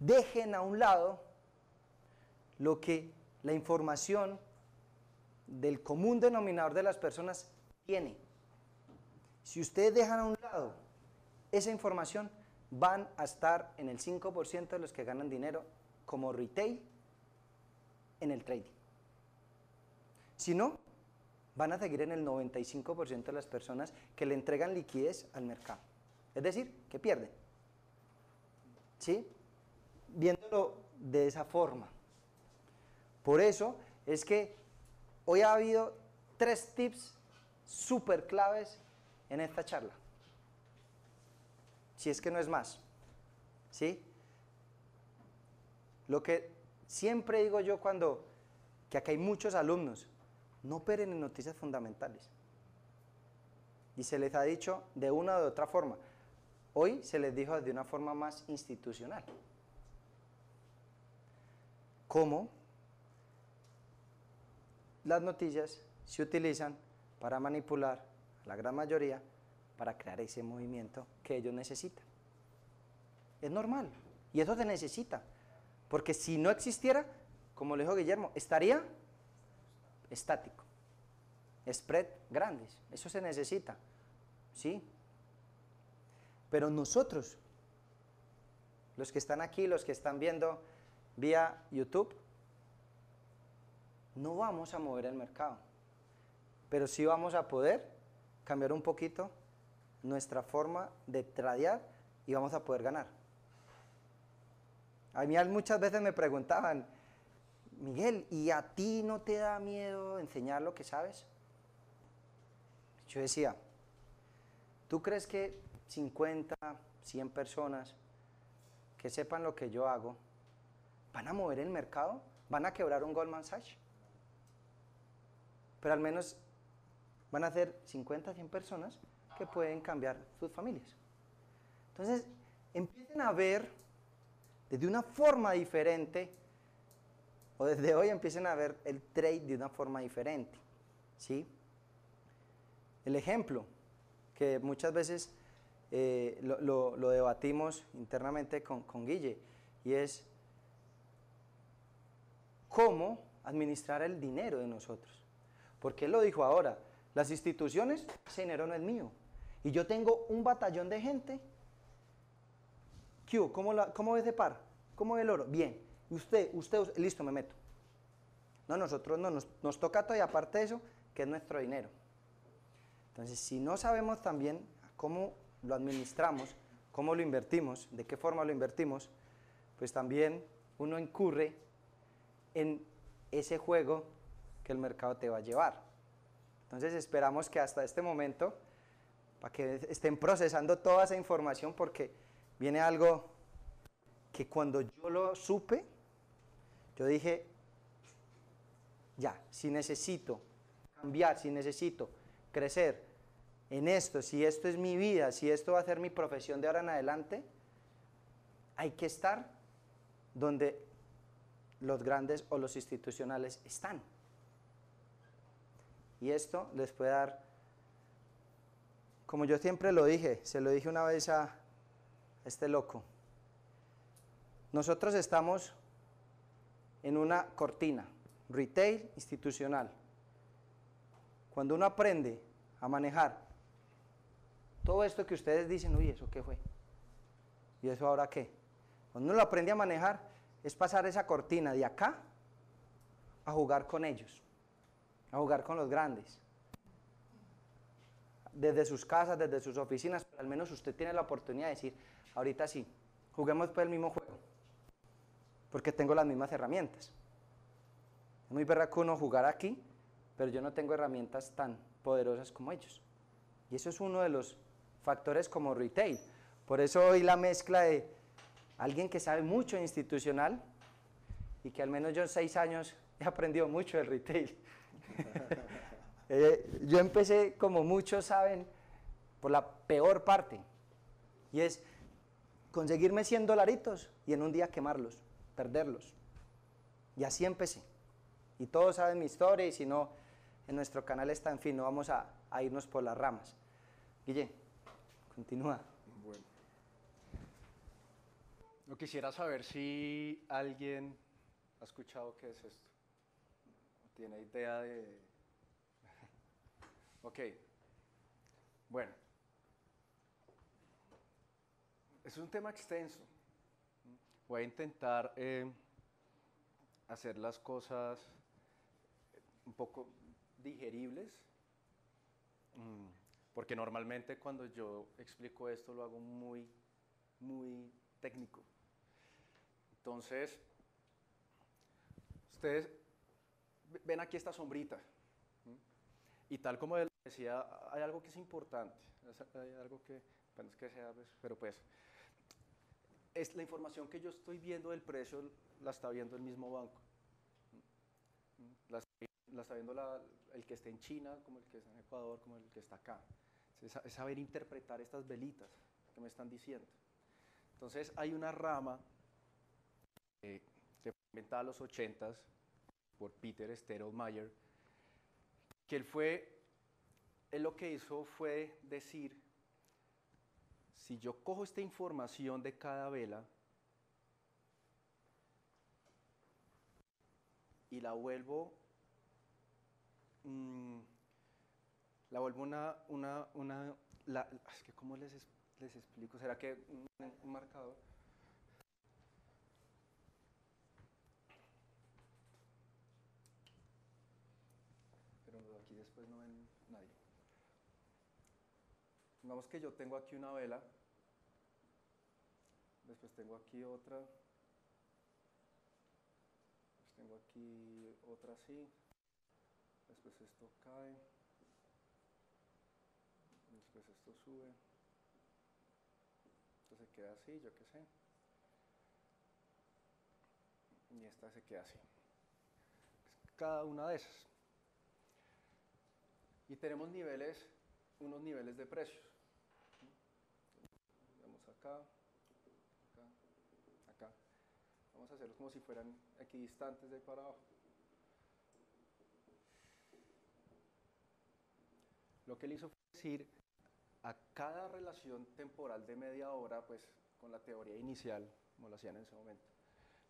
dejen a un lado lo que la información del común denominador de las personas tiene. Si ustedes dejan a un lado esa información, van a estar en el 5% de los que ganan dinero como retail en el trading. Si no, van a seguir en el 95% de las personas que le entregan liquidez al mercado. Es decir, que pierden. ¿Sí? Viéndolo de esa forma. Por eso es que hoy ha habido 3 tips súper claves en esta charla. Si es que no es más. ¿Sí? Lo que siempre digo yo que acá hay muchos alumnos, no operen en noticias fundamentales. Y se les ha dicho de una o de otra forma. Hoy se les dijo de una forma más institucional. ¿Cómo? Las noticias se utilizan para manipular a la gran mayoría para crear ese movimiento que ellos necesitan. Es normal y eso se necesita, porque si no existiera, como lo dijo Guillermo, estaría estático. Spread grandes, eso se necesita, ¿sí? Pero nosotros, los que están aquí, los que están viendo vía YouTube, no vamos a mover el mercado, pero sí vamos a poder cambiar un poquito nuestra forma de tradear y vamos a poder ganar. A mí muchas veces me preguntaban, Miguel, ¿y a ti no te da miedo enseñar lo que sabes? Yo decía, ¿tú crees que 50, 100 personas que sepan lo que yo hago van a mover el mercado? ¿Van a quebrar un Goldman Sachs? Pero al menos van a ser 50, 100 personas que pueden cambiar sus familias. Entonces, empiecen a ver desde una forma diferente, o desde hoy empiecen a ver el trade de una forma diferente. ¿Sí? El ejemplo, que muchas veces lo debatimos internamente con Guille, y es cómo administrar el dinero de nosotros. Porque él lo dijo ahora, las instituciones, ese dinero no es mío. y yo tengo un batallón de gente, Q, ¿cómo ves de par? ¿Cómo ve el oro? Bien. Usted, listo, me meto. No, nosotros no, nos toca todo, y aparte de eso, que es nuestro dinero. Entonces, si no sabemos también cómo lo administramos, cómo lo invertimos, de qué forma lo invertimos, pues también uno incurre en ese juego que el mercado te va a llevar. Entonces esperamos que hasta este momento, para que estén procesando toda esa información, porque viene algo que cuando yo lo supe, yo dije, ya, si necesito cambiar, si necesito crecer en esto, si esto es mi vida, si esto va a ser mi profesión de ahora en adelante, hay que estar donde los grandes o los institucionales están. Y esto les puede dar, como yo siempre lo dije, se lo dije una vez a este loco, nosotros estamos en una cortina, retail, institucional. Cuando uno aprende a manejar todo esto que ustedes dicen, uy, ¿eso qué fue? ¿Y eso ahora qué? Cuando uno lo aprende a manejar, es pasar esa cortina de acá a jugar con ellos, a jugar con los grandes. Desde sus casas, desde sus oficinas, pero al menos usted tiene la oportunidad de decir, ahorita sí, juguemos pues el mismo juego, porque tengo las mismas herramientas. Es muy berracuno jugar aquí, pero yo no tengo herramientas tan poderosas como ellos. Y eso es uno de los factores como retail. Por eso hoy la mezcla de alguien que sabe mucho institucional y que al menos yo en 6 años he aprendido mucho del retail. Yo empecé, como muchos saben, por la peor parte, y es conseguirme 100 dolaritos y en un día quemarlos, perderlos. Y así empecé. Y todos saben mi historia, y si no, en nuestro canal está, en fin, no vamos a irnos por las ramas. Guille, continúa. Bueno. Yo quisiera saber si alguien ha escuchado qué es esto. ¿Tiene idea de...? Ok. Bueno. Es un tema extenso. Voy a intentar hacer las cosas un poco digeribles, porque normalmente cuando yo explico esto lo hago muy, muy técnico. Entonces, ustedes ven aquí esta sombrita, y tal como les decía, hay algo que es importante, hay algo que, bueno, es que sea, pero pues... Es la información que yo estoy viendo del precio, la está viendo el mismo banco. La está viendo el que está en China, como el que está en Ecuador, como el que está acá. Es saber interpretar estas velitas que me están diciendo. Entonces, hay una rama que fue inventada a los 80s por Peter Sterlmayer, que él lo que hizo fue decir, si yo cojo esta información de cada vela y la vuelvo es que ¿cómo les explico? ¿Será que un marcador? Pero aquí después no ven nadie. Digamos que yo tengo aquí una vela, después tengo aquí otra, después tengo aquí otra así, después esto cae, después esto sube, esto se queda así, yo qué sé, y esta se queda así, cada una de esas. Y tenemos niveles, unos niveles de precios. Vamos acá, acá, acá. Vamos a hacerlos como si fueran equidistantes de ahí para abajo. Lo que él hizo fue decir, a cada relación temporal de media hora, pues con la teoría inicial, como lo hacían en ese momento,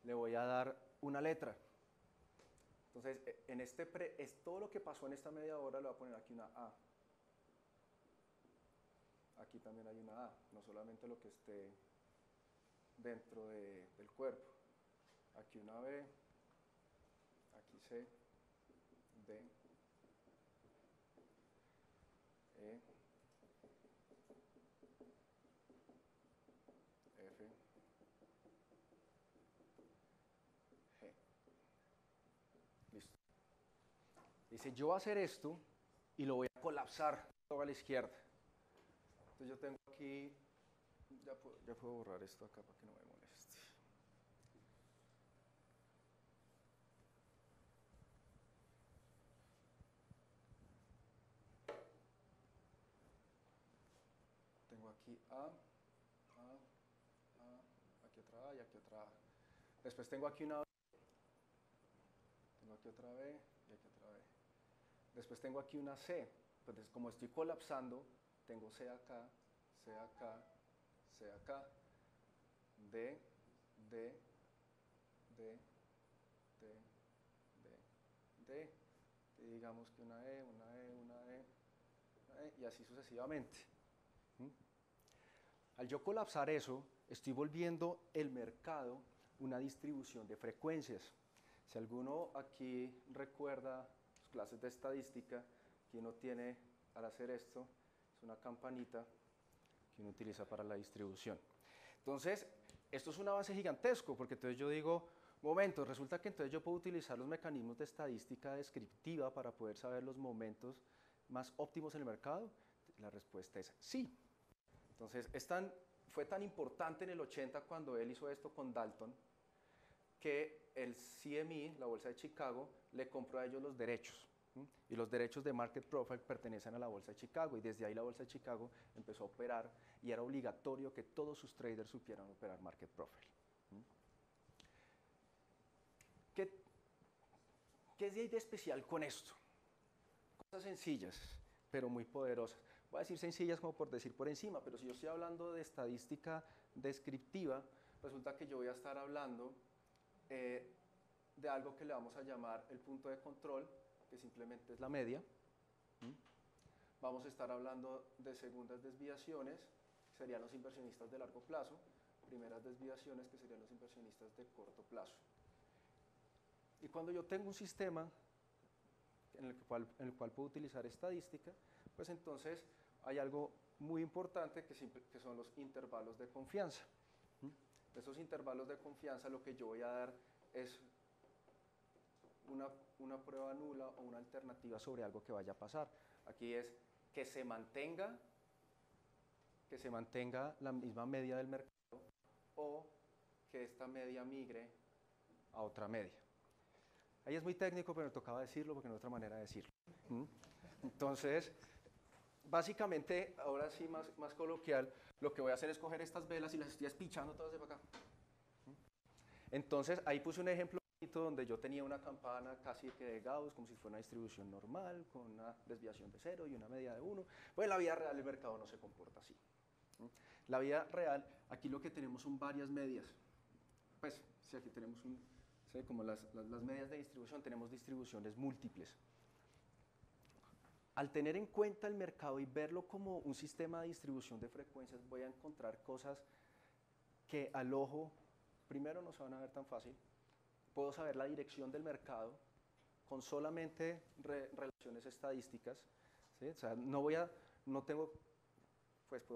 le voy a dar una letra. Entonces, en es todo lo que pasó en esta media hora, le voy a poner aquí una A. aquí también hay una A, no solamente lo que esté dentro del cuerpo. Aquí una B, aquí C, D, E, F, G. Listo. Dice, yo voy a hacer esto y lo voy a colapsar todo a la izquierda. Entonces yo tengo aquí, ya puedo borrar esto acá para que no me moleste. Tengo aquí A, aquí otra A y aquí otra A. Después tengo aquí una B, tengo aquí otra B y aquí otra B. Después tengo aquí una C, entonces como estoy colapsando, tengo C acá, C acá, C acá, D, D, D, D, D, D, y digamos que una E, una E, una E, una E, y así sucesivamente. ¿Mm? Al yo colapsar eso, estoy volviendo el mercado una distribución de frecuencias. Si alguno aquí recuerda sus clases de estadística, que uno tiene al hacer esto, es una campanita que uno utiliza para la distribución. Entonces, esto es un avance gigantesco, porque entonces yo digo, momentos, resulta que entonces yo puedo utilizar los mecanismos de estadística descriptiva para poder saber los momentos más óptimos en el mercado. La respuesta es sí. Entonces, fue tan importante en el 80 cuando él hizo esto con Dalton, que el CME, la Bolsa de Chicago, le compró a ellos los derechos. ¿Sí? Y los derechos de Market Profile pertenecen a la Bolsa de Chicago, y desde ahí la Bolsa de Chicago empezó a operar, y era obligatorio que todos sus traders supieran operar Market Profile. ¿Sí? ¿Qué hay de especial con esto? Cosas sencillas, pero muy poderosas. Voy a decir sencillas como por decir por encima, pero si yo estoy hablando de estadística descriptiva, resulta que yo voy a estar hablando de algo que le vamos a llamar el punto de control, que simplemente es la media. Vamos a estar hablando de segundas desviaciones, que serían los inversionistas de largo plazo, primeras desviaciones, que serían los inversionistas de corto plazo. Y cuando yo tengo un sistema en el cual puedo utilizar estadística, pues entonces hay algo muy importante que son los intervalos de confianza. Esos intervalos de confianza, lo que yo voy a dar es una prueba nula o una alternativa sobre algo que vaya a pasar. Aquí es que se mantenga la misma media del mercado, o que esta media migre a otra media. Ahí es muy técnico, pero me tocaba decirlo porque no hay otra manera de decirlo. Entonces, básicamente, ahora sí más coloquial, lo que voy a hacer es coger estas velas y las estoy espichando todas de para acá. Entonces, ahí puse un ejemplo donde yo tenía una campana casi que de Gauss, como si fuera una distribución normal, con una desviación de 0 y una media de 1. Pues en la vida real el mercado no se comporta así. La vida real, aquí lo que tenemos son varias medias. Pues, si aquí tenemos como las medias de distribución, tenemos distribuciones múltiples. Al tener en cuenta el mercado y verlo como un sistema de distribución de frecuencias, voy a encontrar cosas que al ojo, primero, no se van a ver tan fácil. Puedo saber la dirección del mercado con solamente relaciones estadísticas. ¿Sí? O sea, puedo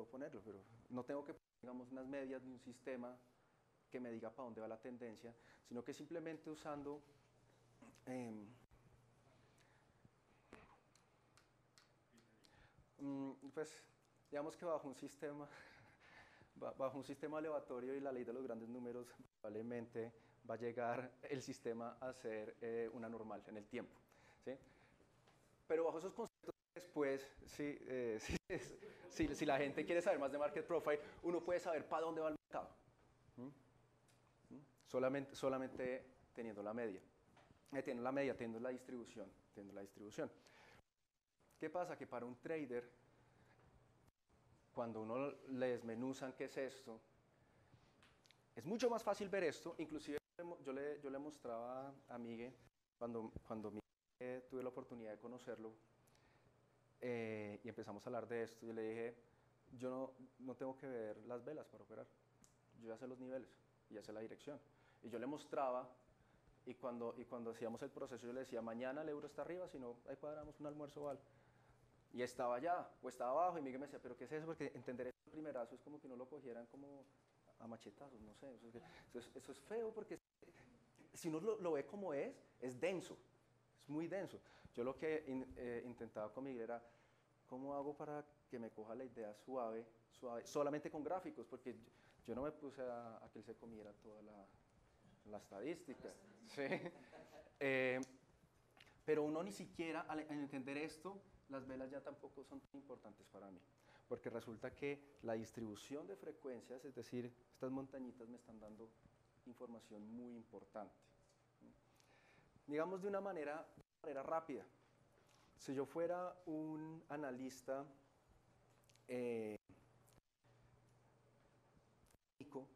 ponerlo, pero no tengo que poner, digamos, unas medias de un sistema que me diga para dónde va la tendencia, sino que simplemente usando pues, digamos que bajo un sistema aleatorio y la ley de los grandes números, probablemente va a llegar el sistema a ser una normal en el tiempo. ¿Sí? Pero bajo esos conceptos, después, si la gente quiere saber más de Market Profile, uno puede saber para dónde va el mercado. ¿Mm? ¿Mm? Solamente teniendo la media, teniendo la distribución, ¿Qué pasa? Que para un trader, cuando uno le desmenuzan qué es esto, es mucho más fácil ver esto. Inclusive yo le mostraba a Miguel, cuando Miguel tuve la oportunidad de conocerlo, y empezamos a hablar de esto, yo le dije, yo no tengo que ver las velas para operar. Yo ya sé los niveles y ya sé la dirección. Y yo le mostraba, y cuando hacíamos el proceso yo le decía, mañana el euro está arriba, si no, ahí cuadramos un almuerzo o algo. Y estaba allá, o estaba abajo, y Miguel me decía, pero ¿qué es eso? Porque entender el primerazo es como que no lo cogieran como a machetazos, no sé. Eso es feo, porque si uno lo ve como es denso, es muy denso. Yo lo que intentaba con Miguel era, ¿cómo hago para que me coja la idea suave, suave, solamente con gráficos? Porque yo no me puse a que él se comiera toda la estadística. ¿Sí? Pero uno ni siquiera, al entender esto, las velas ya tampoco son tan importantes para mí. Porque resulta que la distribución de frecuencias, es decir, estas montañitas me están dando información muy importante. Digamos de una manera rápida. Si yo fuera un analista técnico,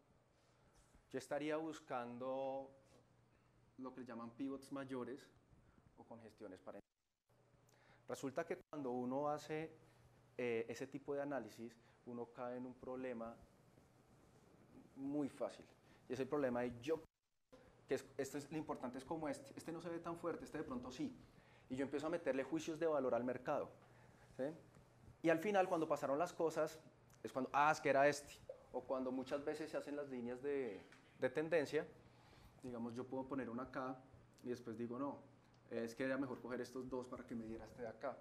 yo estaría buscando lo que le llaman pivots mayores o congestiones parentales. Resulta que cuando uno hace ese tipo de análisis, uno cae en un problema muy fácil. Y ese problema de yo, que lo importante es como este no se ve tan fuerte, este de pronto sí. Y yo empiezo a meterle juicios de valor al mercado. ¿Sí? Y al final, cuando pasaron las cosas, es cuando, es que era este. O cuando muchas veces se hacen las líneas de tendencia, digamos, yo puedo poner una acá y después digo, no, es que era mejor coger estos dos para que me diera este de acá.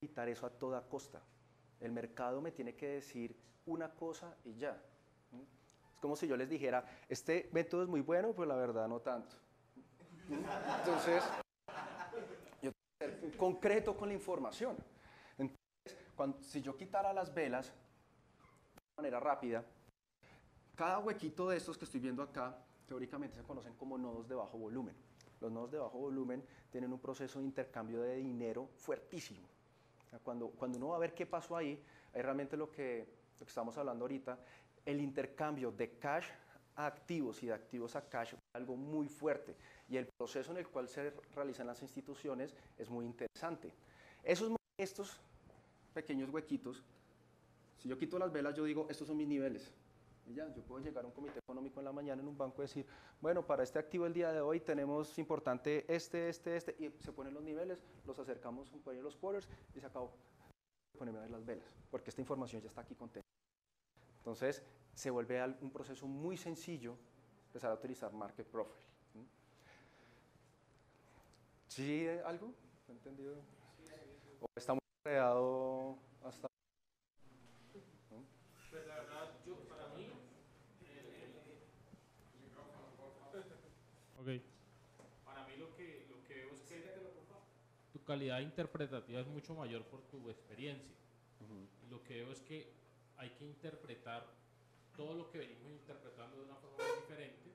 Evitar eso a toda costa. El mercado me tiene que decir una cosa y ya. ¿Sí? Es como si yo les dijera, este método es muy bueno, pero la verdad no tanto. ¿Sí? Entonces, yo tengo que ser concreto con la información. Entonces, si yo quitara las velas de manera rápida, cada huequito de estos que estoy viendo acá, teóricamente se conocen como nodos de bajo volumen. Los nodos de bajo volumen tienen un proceso de intercambio de dinero fuertísimo. Cuando uno va a ver qué pasó ahí, es realmente lo que estamos hablando ahorita, el intercambio de cash a activos y de activos a cash es algo muy fuerte. Y el proceso en el cual se realizan las instituciones es muy interesante. Estos pequeños huequitos, si yo quito las velas, yo digo, estos son mis niveles. Y ya, yo puedo llegar a un comité económico en la mañana en un banco y decir, bueno, para este activo el día de hoy tenemos importante este, y se ponen los niveles, los acercamos un poco a los quarters y se acabó. Ponerme a ver las velas, porque esta información ya está aquí contenida. Entonces, se vuelve un proceso muy sencillo empezar a utilizar Market Profile. ¿Sí? ¿Algo? ¿Me he entendido? ¿O está muy creado hasta...? Pues la verdad, para mí... Okay. Para mí lo que veo es que tu calidad interpretativa es mucho mayor por tu experiencia. Uh-huh. Lo que veo es que hay que interpretar todo lo que venimos interpretando de una forma muy diferente,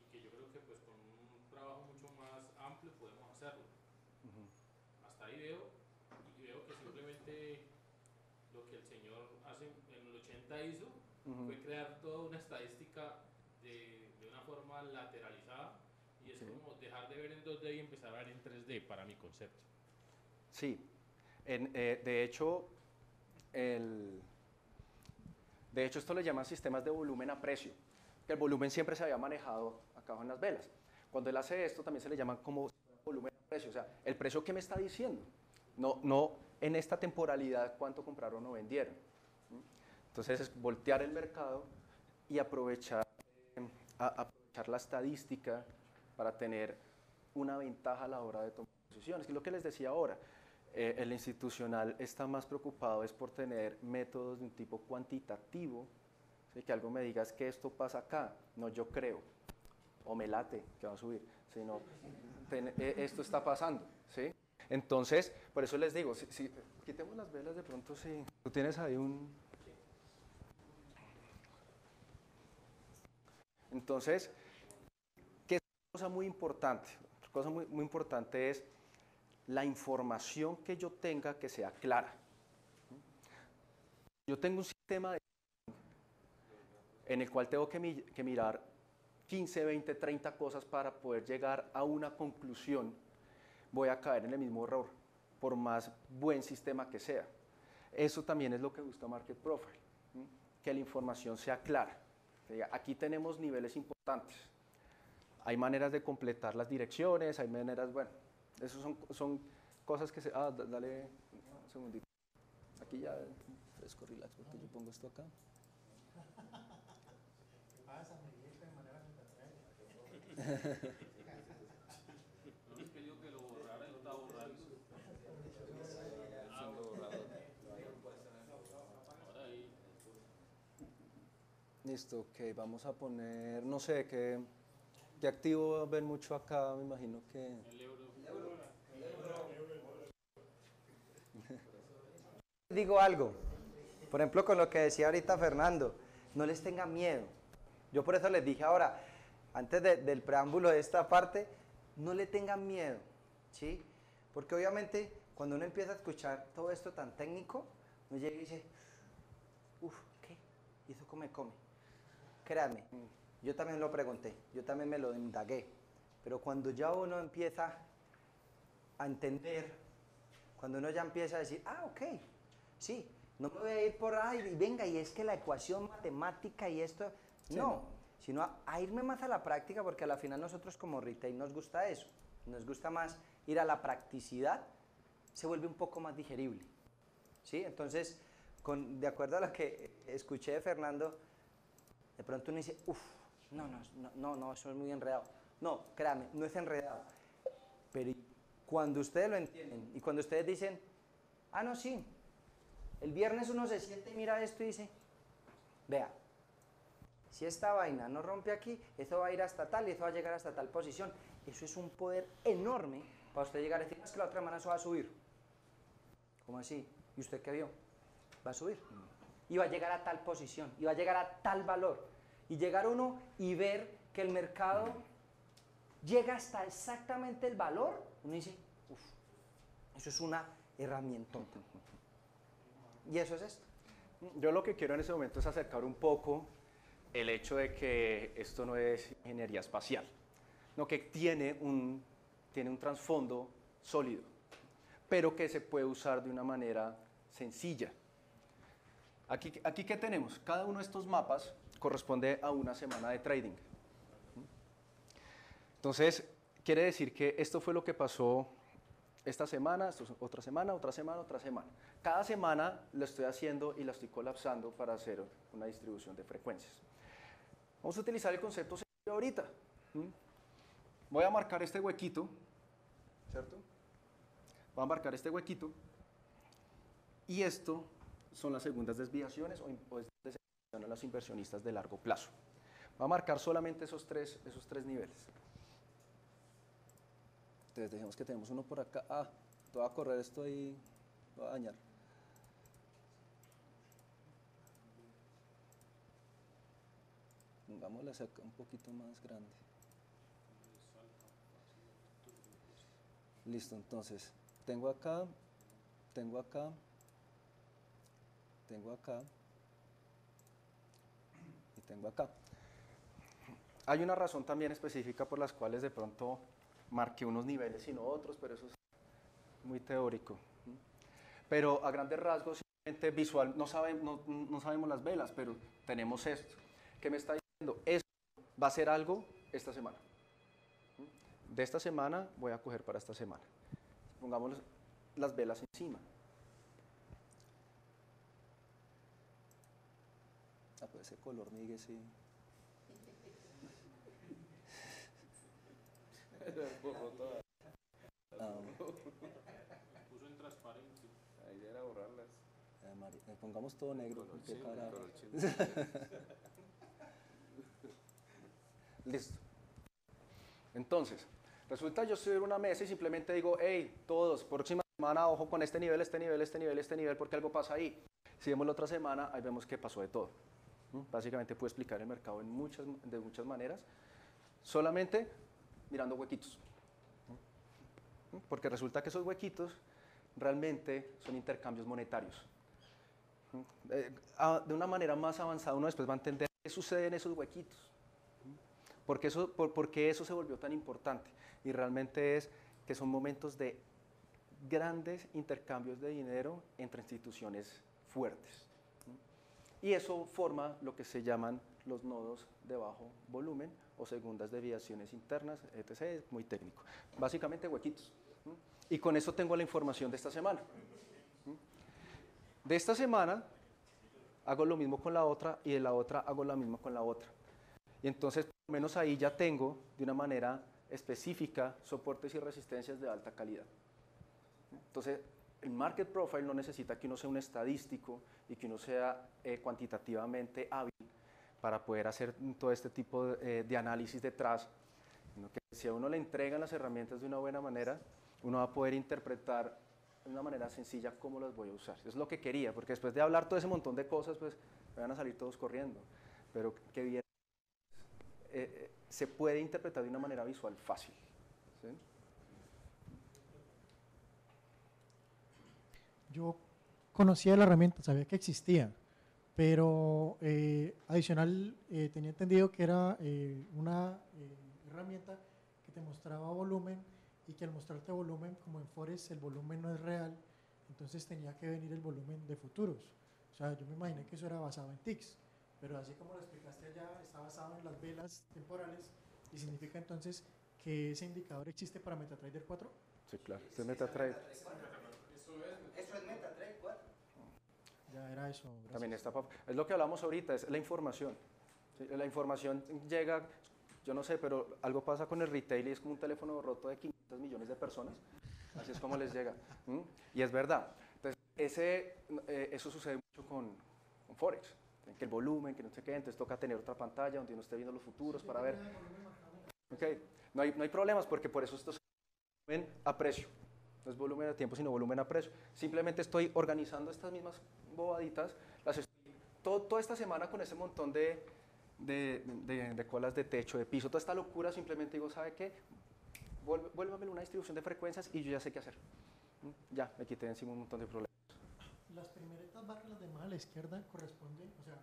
y que yo creo que pues con un trabajo mucho más amplio podemos hacerlo. Uh-huh. Hasta ahí veo que simplemente lo que el señor hace en el 80 hizo, uh-huh, fue crear toda una estadística de una forma lateralizada, y es, sí, como dejar de ver en 2D y empezar a ver en 3D para mi concepto. Sí, de hecho esto le llaman sistemas de volumen a precio, que el volumen siempre se había manejado acá en las velas. Cuando él hace esto también se le llaman como volumen a precio, o sea, el precio que me está diciendo, no en esta temporalidad cuánto compraron o vendieron. Entonces es voltear el mercado y aprovechar la estadística para tener una ventaja a la hora de tomar decisiones, que es lo que les decía ahora. El institucional está más preocupado es por tener métodos de un tipo cuantitativo, ¿sí? Que algo me diga es que esto pasa acá, no yo creo, o me late que va a subir, sino esto está pasando, ¿sí? Entonces, por eso les digo, si quitemos las velas de pronto, si tú tienes ahí un... Entonces, ¿qué es una cosa muy importante? Otra cosa muy, muy importante es la información que yo tenga que sea clara. Yo tengo un sistema en el cual tengo que mirar 15, 20, 30 cosas para poder llegar a una conclusión. Voy a caer en el mismo error, por más buen sistema que sea. Eso también es lo que busca Market Profile, que la información sea clara. Aquí tenemos niveles importantes. Hay maneras de completar las direcciones, hay maneras, bueno, eso son cosas que se... Ah, dale un segundito. Aquí ya... Fresco, relax, porque yo pongo esto acá. ¿Qué pasa, Miguel? De manera que no les pidió que lo borrara, yo estaba borrando. Ah, lo borrado. Ahora ahí. Listo, ok, vamos a poner, no sé, ¿qué activo ven mucho acá? Me imagino que... El euro. El euro. Digo algo, por ejemplo, con lo que decía ahorita Fernando, no les tenga miedo. Yo por eso les dije ahora, antes del preámbulo de esta parte, no le tengan miedo, ¿sí? Porque obviamente cuando uno empieza a escuchar todo esto tan técnico, uno llega y dice, uff, ¿qué? ¿Y eso cómo me come? Créanme, yo también lo pregunté, yo también me lo indagué, pero cuando ya uno empieza a entender, cuando uno ya empieza a decir, ah, ok, sí, no me voy a ir por ahí, venga, y es que la ecuación matemática y esto, sí, no. Sino a irme más a la práctica, porque al final nosotros como retail nos gusta eso, nos gusta más ir a la practicidad, se vuelve un poco más digerible, ¿sí? Entonces, de acuerdo a lo que escuché de Fernando, de pronto uno dice, uff, no, eso es muy enredado. No, créame, no es enredado, pero cuando ustedes lo entienden y cuando ustedes dicen, ah, no, sí, el viernes uno se siente y mira esto y dice, vea, si esta vaina no rompe aquí, eso va a ir hasta tal y eso va a llegar hasta tal posición. Eso es un poder enorme para usted llegar a decir, es que la otra semana eso va a subir. ¿Cómo así? ¿Y usted qué vio? Va a subir. Y va a llegar a tal posición, y va a llegar a tal valor. Y llegar uno y ver que el mercado llega hasta exactamente el valor, uno dice, uff, eso es una herramienta. Y eso es esto. Yo lo que quiero en ese momento es acercar un poco el hecho de que esto no es ingeniería espacial, no, que tiene un trasfondo sólido, pero que se puede usar de una manera sencilla. Aquí ¿qué tenemos? Cada uno de estos mapas corresponde a una semana de trading. Entonces, quiere decir que esto fue lo que pasó esta semana, esto es otra semana, otra semana, otra semana. Cada semana lo estoy haciendo y la estoy colapsando para hacer una distribución de frecuencias. Vamos a utilizar el concepto sencillo ahorita. Voy a marcar este huequito, ¿cierto? Voy a marcar este huequito y esto son las segundas desviaciones o impuestos de desviación a los inversionistas de largo plazo. Voy a marcar solamente esos tres niveles. Entonces dejemos que tenemos uno por acá. Ah, voy a correr esto y lo voy a dañar. Pongámosla acá un poquito más grande. Listo, entonces tengo acá, tengo acá, tengo acá y tengo acá. Hay una razón también específica por las cuales de pronto marqué unos niveles y no otros, pero eso es muy teórico. Pero a grandes rasgos, simplemente visual, no sabemos las velas, pero tenemos esto. ¿Qué me está diciendo? Esto va a ser algo esta semana. De esta semana voy a coger para esta semana. Pongamos las velas encima. Ah, pues ese color Miguel sí. Puso en transparente. Ahí era borrarlas. Pongamos todo negro. Sí, para... Listo. Entonces, resulta yo estoy en una mesa y simplemente digo, hey, todos, próxima semana, ojo con este nivel, este nivel, este nivel, este nivel, porque algo pasa ahí. Si vemos la otra semana, ahí vemos que pasó de todo. Básicamente puedo explicar el mercado de muchas maneras. Solamente mirando huequitos, porque resulta que esos huequitos realmente son intercambios monetarios. De una manera más avanzada uno después va a entender qué sucede en esos huequitos, porque eso se volvió tan importante, y realmente es que son momentos de grandes intercambios de dinero entre instituciones fuertes. Y eso forma lo que se llaman los nodos de bajo volumen o segundas deviaciones internas, etc. Es muy técnico. Básicamente huequitos. Y con eso tengo la información de esta semana. De esta semana hago lo mismo con la otra y de la otra hago lo mismo con la otra. Y entonces, por lo menos ahí ya tengo de una manera específica soportes y resistencias de alta calidad. Entonces, el Market Profile no necesita que uno sea un estadístico y que uno sea cuantitativamente hábil para poder hacer todo este tipo de análisis detrás. Sino que si a uno le entregan las herramientas de una buena manera, uno va a poder interpretar de una manera sencilla cómo las voy a usar. Eso es lo que quería, porque después de hablar todo ese montón de cosas, pues me van a salir todos corriendo. Pero que bien se puede interpretar de una manera visual fácil. ¿Sí? Yo conocía la herramienta, sabía que existía, pero adicional tenía entendido que era una herramienta que te mostraba volumen y que al mostrarte volumen, como en Forex, el volumen no es real, entonces tenía que venir el volumen de futuros. O sea, yo me imaginé que eso era basado en TICs, pero así como lo explicaste allá, está basado en las velas temporales y significa entonces que ese indicador existe para MetaTrader 4. Sí, claro, es MetaTrader 4. Eso es MetaTrader 4. Ya era eso. Gracias. También está, es lo que hablamos ahorita, es la información. ¿Sí? La información llega, yo no sé, pero algo pasa con el retail y es como un teléfono roto de 500 millones de personas. Así es como les llega. ¿Mm? Y es verdad. Entonces, eso sucede mucho con Forex. ¿Sí? Que el volumen, que no sé qué, entonces toca tener otra pantalla donde uno esté viendo los futuros, sí, para ver. Okay. No hay problemas porque por eso esto se ven a precio. No es volumen a tiempo, sino volumen a precio. Simplemente estoy organizando estas mismas bobaditas. Toda esta semana con ese montón de colas de techo, de piso, toda esta locura, simplemente digo, ¿sabe qué? Vuélvame una distribución de frecuencias y yo ya sé qué hacer. Ya, me quité encima un montón de problemas. Las primeras barras de más a la izquierda corresponden, o sea,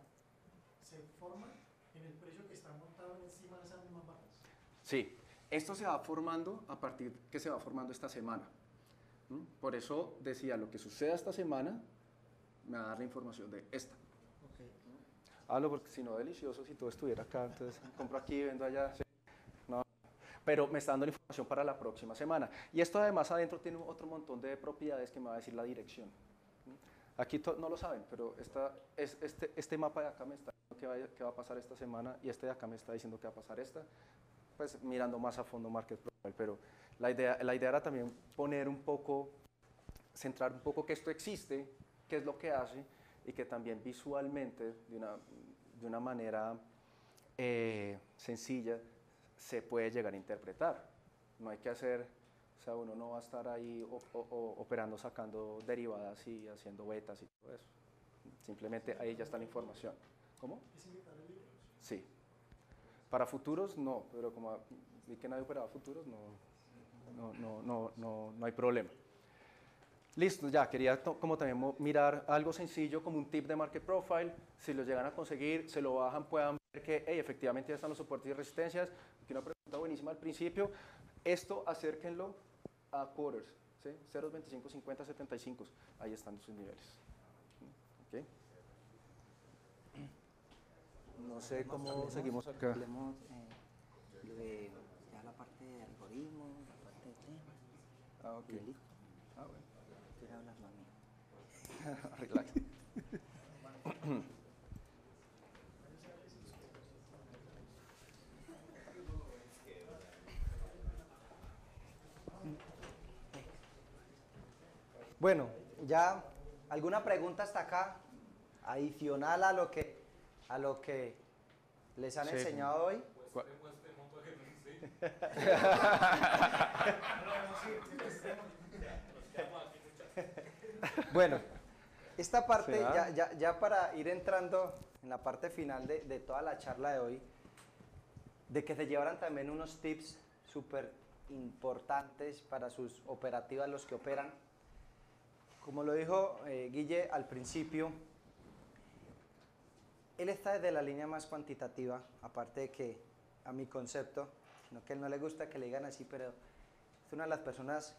se forman en el precio que está montado encima de esas mismas barras. Sí, esto se va formando a partir que se va formando esta semana. Por eso decía, lo que suceda esta semana me va a dar la información de esta. Okay. Hablo porque si no, delicioso si todo estuviera acá, entonces compro aquí, vendo allá. Sí. No. Pero me está dando la información para la próxima semana. Y esto además adentro tiene otro montón de propiedades que me va a decir la dirección. Aquí no lo saben, pero este mapa de acá me está diciendo qué va a pasar esta semana y este de acá me está diciendo qué va a pasar esta. Pues mirando más a fondo Market Profile, pero la idea era también poner un poco, centrar un poco que esto existe, qué es lo que hace y que también visualmente, de una manera sencilla, se puede llegar a interpretar. No hay que hacer, o sea, uno no va a estar ahí operando, sacando derivadas y haciendo betas y todo eso. Simplemente ahí ya está la información. ¿Cómo? Sí. Para futuros no, pero como vi que nadie operaba futuros, no hay problema. Listo, ya quería como también mirar algo sencillo como un tip de Market Profile. Si lo llegan a conseguir, se lo bajan, puedan ver que hey, efectivamente ya están los soportes y resistencias. Aquí una pregunta buenísima al principio. Esto acérquenlo a quarters, ¿sí? 0.25, 50, 75. Ahí están sus niveles. Okay. No sé cómo seguimos acá. Hablemos de ya la parte de algoritmos, la parte de temas. Ah, ok. Listo. Ah, bueno. Tú hablas más. Relax. Bueno, ya alguna pregunta hasta acá, adicional a lo que les han enseñado hoy. Bueno, esta parte ya para ir entrando en la parte final de toda la charla de hoy, de que se llevaran también unos tips súper importantes para sus operativas, los que operan. Como lo dijo Guille al principio, él está desde la línea más cuantitativa, aparte de que, a mi concepto, sino que él no le gusta que le digan así, pero es una de las personas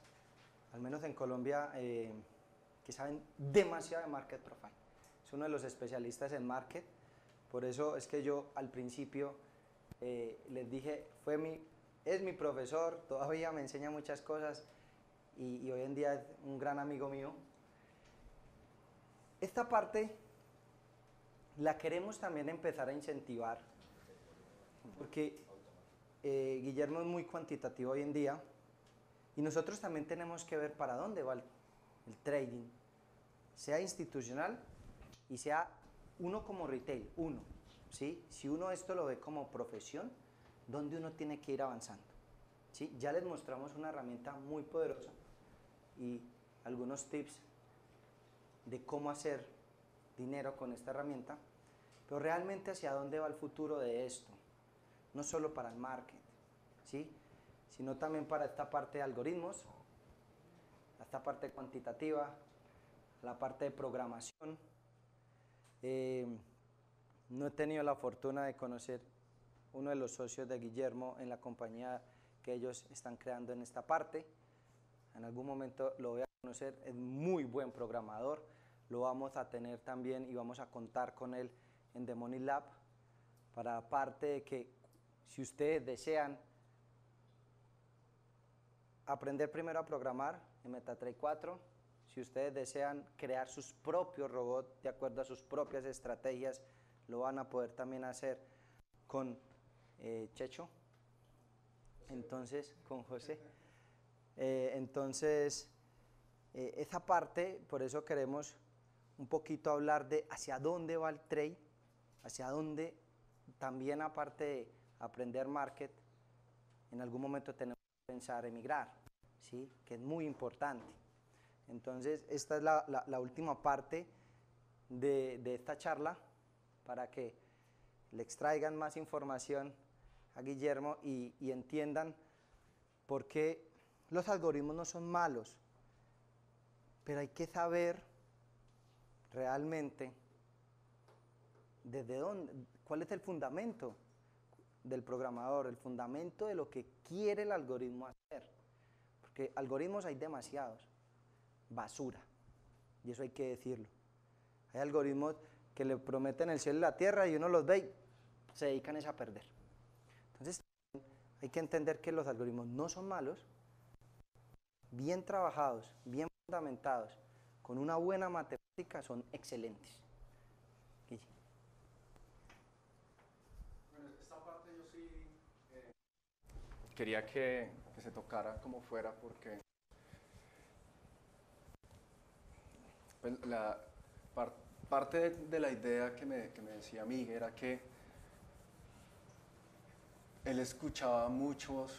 al menos en Colombia, que saben demasiado de Market Profile. Es uno de los especialistas en Market. Por eso es que yo al principio les dije, es mi profesor, todavía me enseña muchas cosas y hoy en día es un gran amigo mío. Esta parte la queremos también empezar a incentivar, porque Guillermo es muy cuantitativo hoy en día y nosotros también tenemos que ver para dónde va el trading, sea institucional y sea uno como retail, uno, ¿sí? Si uno esto lo ve como profesión, ¿dónde uno tiene que ir avanzando? ¿Sí? Ya les mostramos una herramienta muy poderosa y algunos tips de cómo hacer dinero con esta herramienta, pero realmente hacia dónde va el futuro de esto, no solo para el market, ¿sí? Sino también para esta parte de algoritmos, esta parte cuantitativa, la parte de programación. No he tenido la fortuna de conocer uno de los socios de Guillermo en la compañía que ellos están creando en esta parte. En algún momento lo voy a conocer, es muy buen programador, lo vamos a tener también y vamos a contar con él en The Money Lab para la parte de que si ustedes desean aprender primero a programar en MetaTrader 4, si ustedes desean crear sus propios robots de acuerdo a sus propias estrategias, lo van a poder también hacer con Checho, entonces con José. Esa parte, por eso queremos un poquito hablar de hacia dónde va el trade, hacia dónde también aparte de aprender market, en algún momento tenemos que pensar emigrar, ¿sí? Que es muy importante. Entonces esta es la última parte de esta charla para que le extraigan más información a Guillermo y entiendan por qué los algoritmos no son malos, pero hay que saber realmente desde dónde, cuál es el fundamento del programador, el fundamento de lo que quiere el algoritmo hacer, porque algoritmos hay demasiados, basura, y eso hay que decirlo. Hay algoritmos que le prometen el cielo y la tierra y uno los ve y se dedican a perder. Entonces hay que entender que los algoritmos no son malos, bien trabajados, bien fundamentados, con una buena matemática, son excelentes. Guille. Bueno, esta parte yo sí quería que se tocara como fuera, porque pues, la parte de la idea que me decía Miguel era que él escuchaba muchos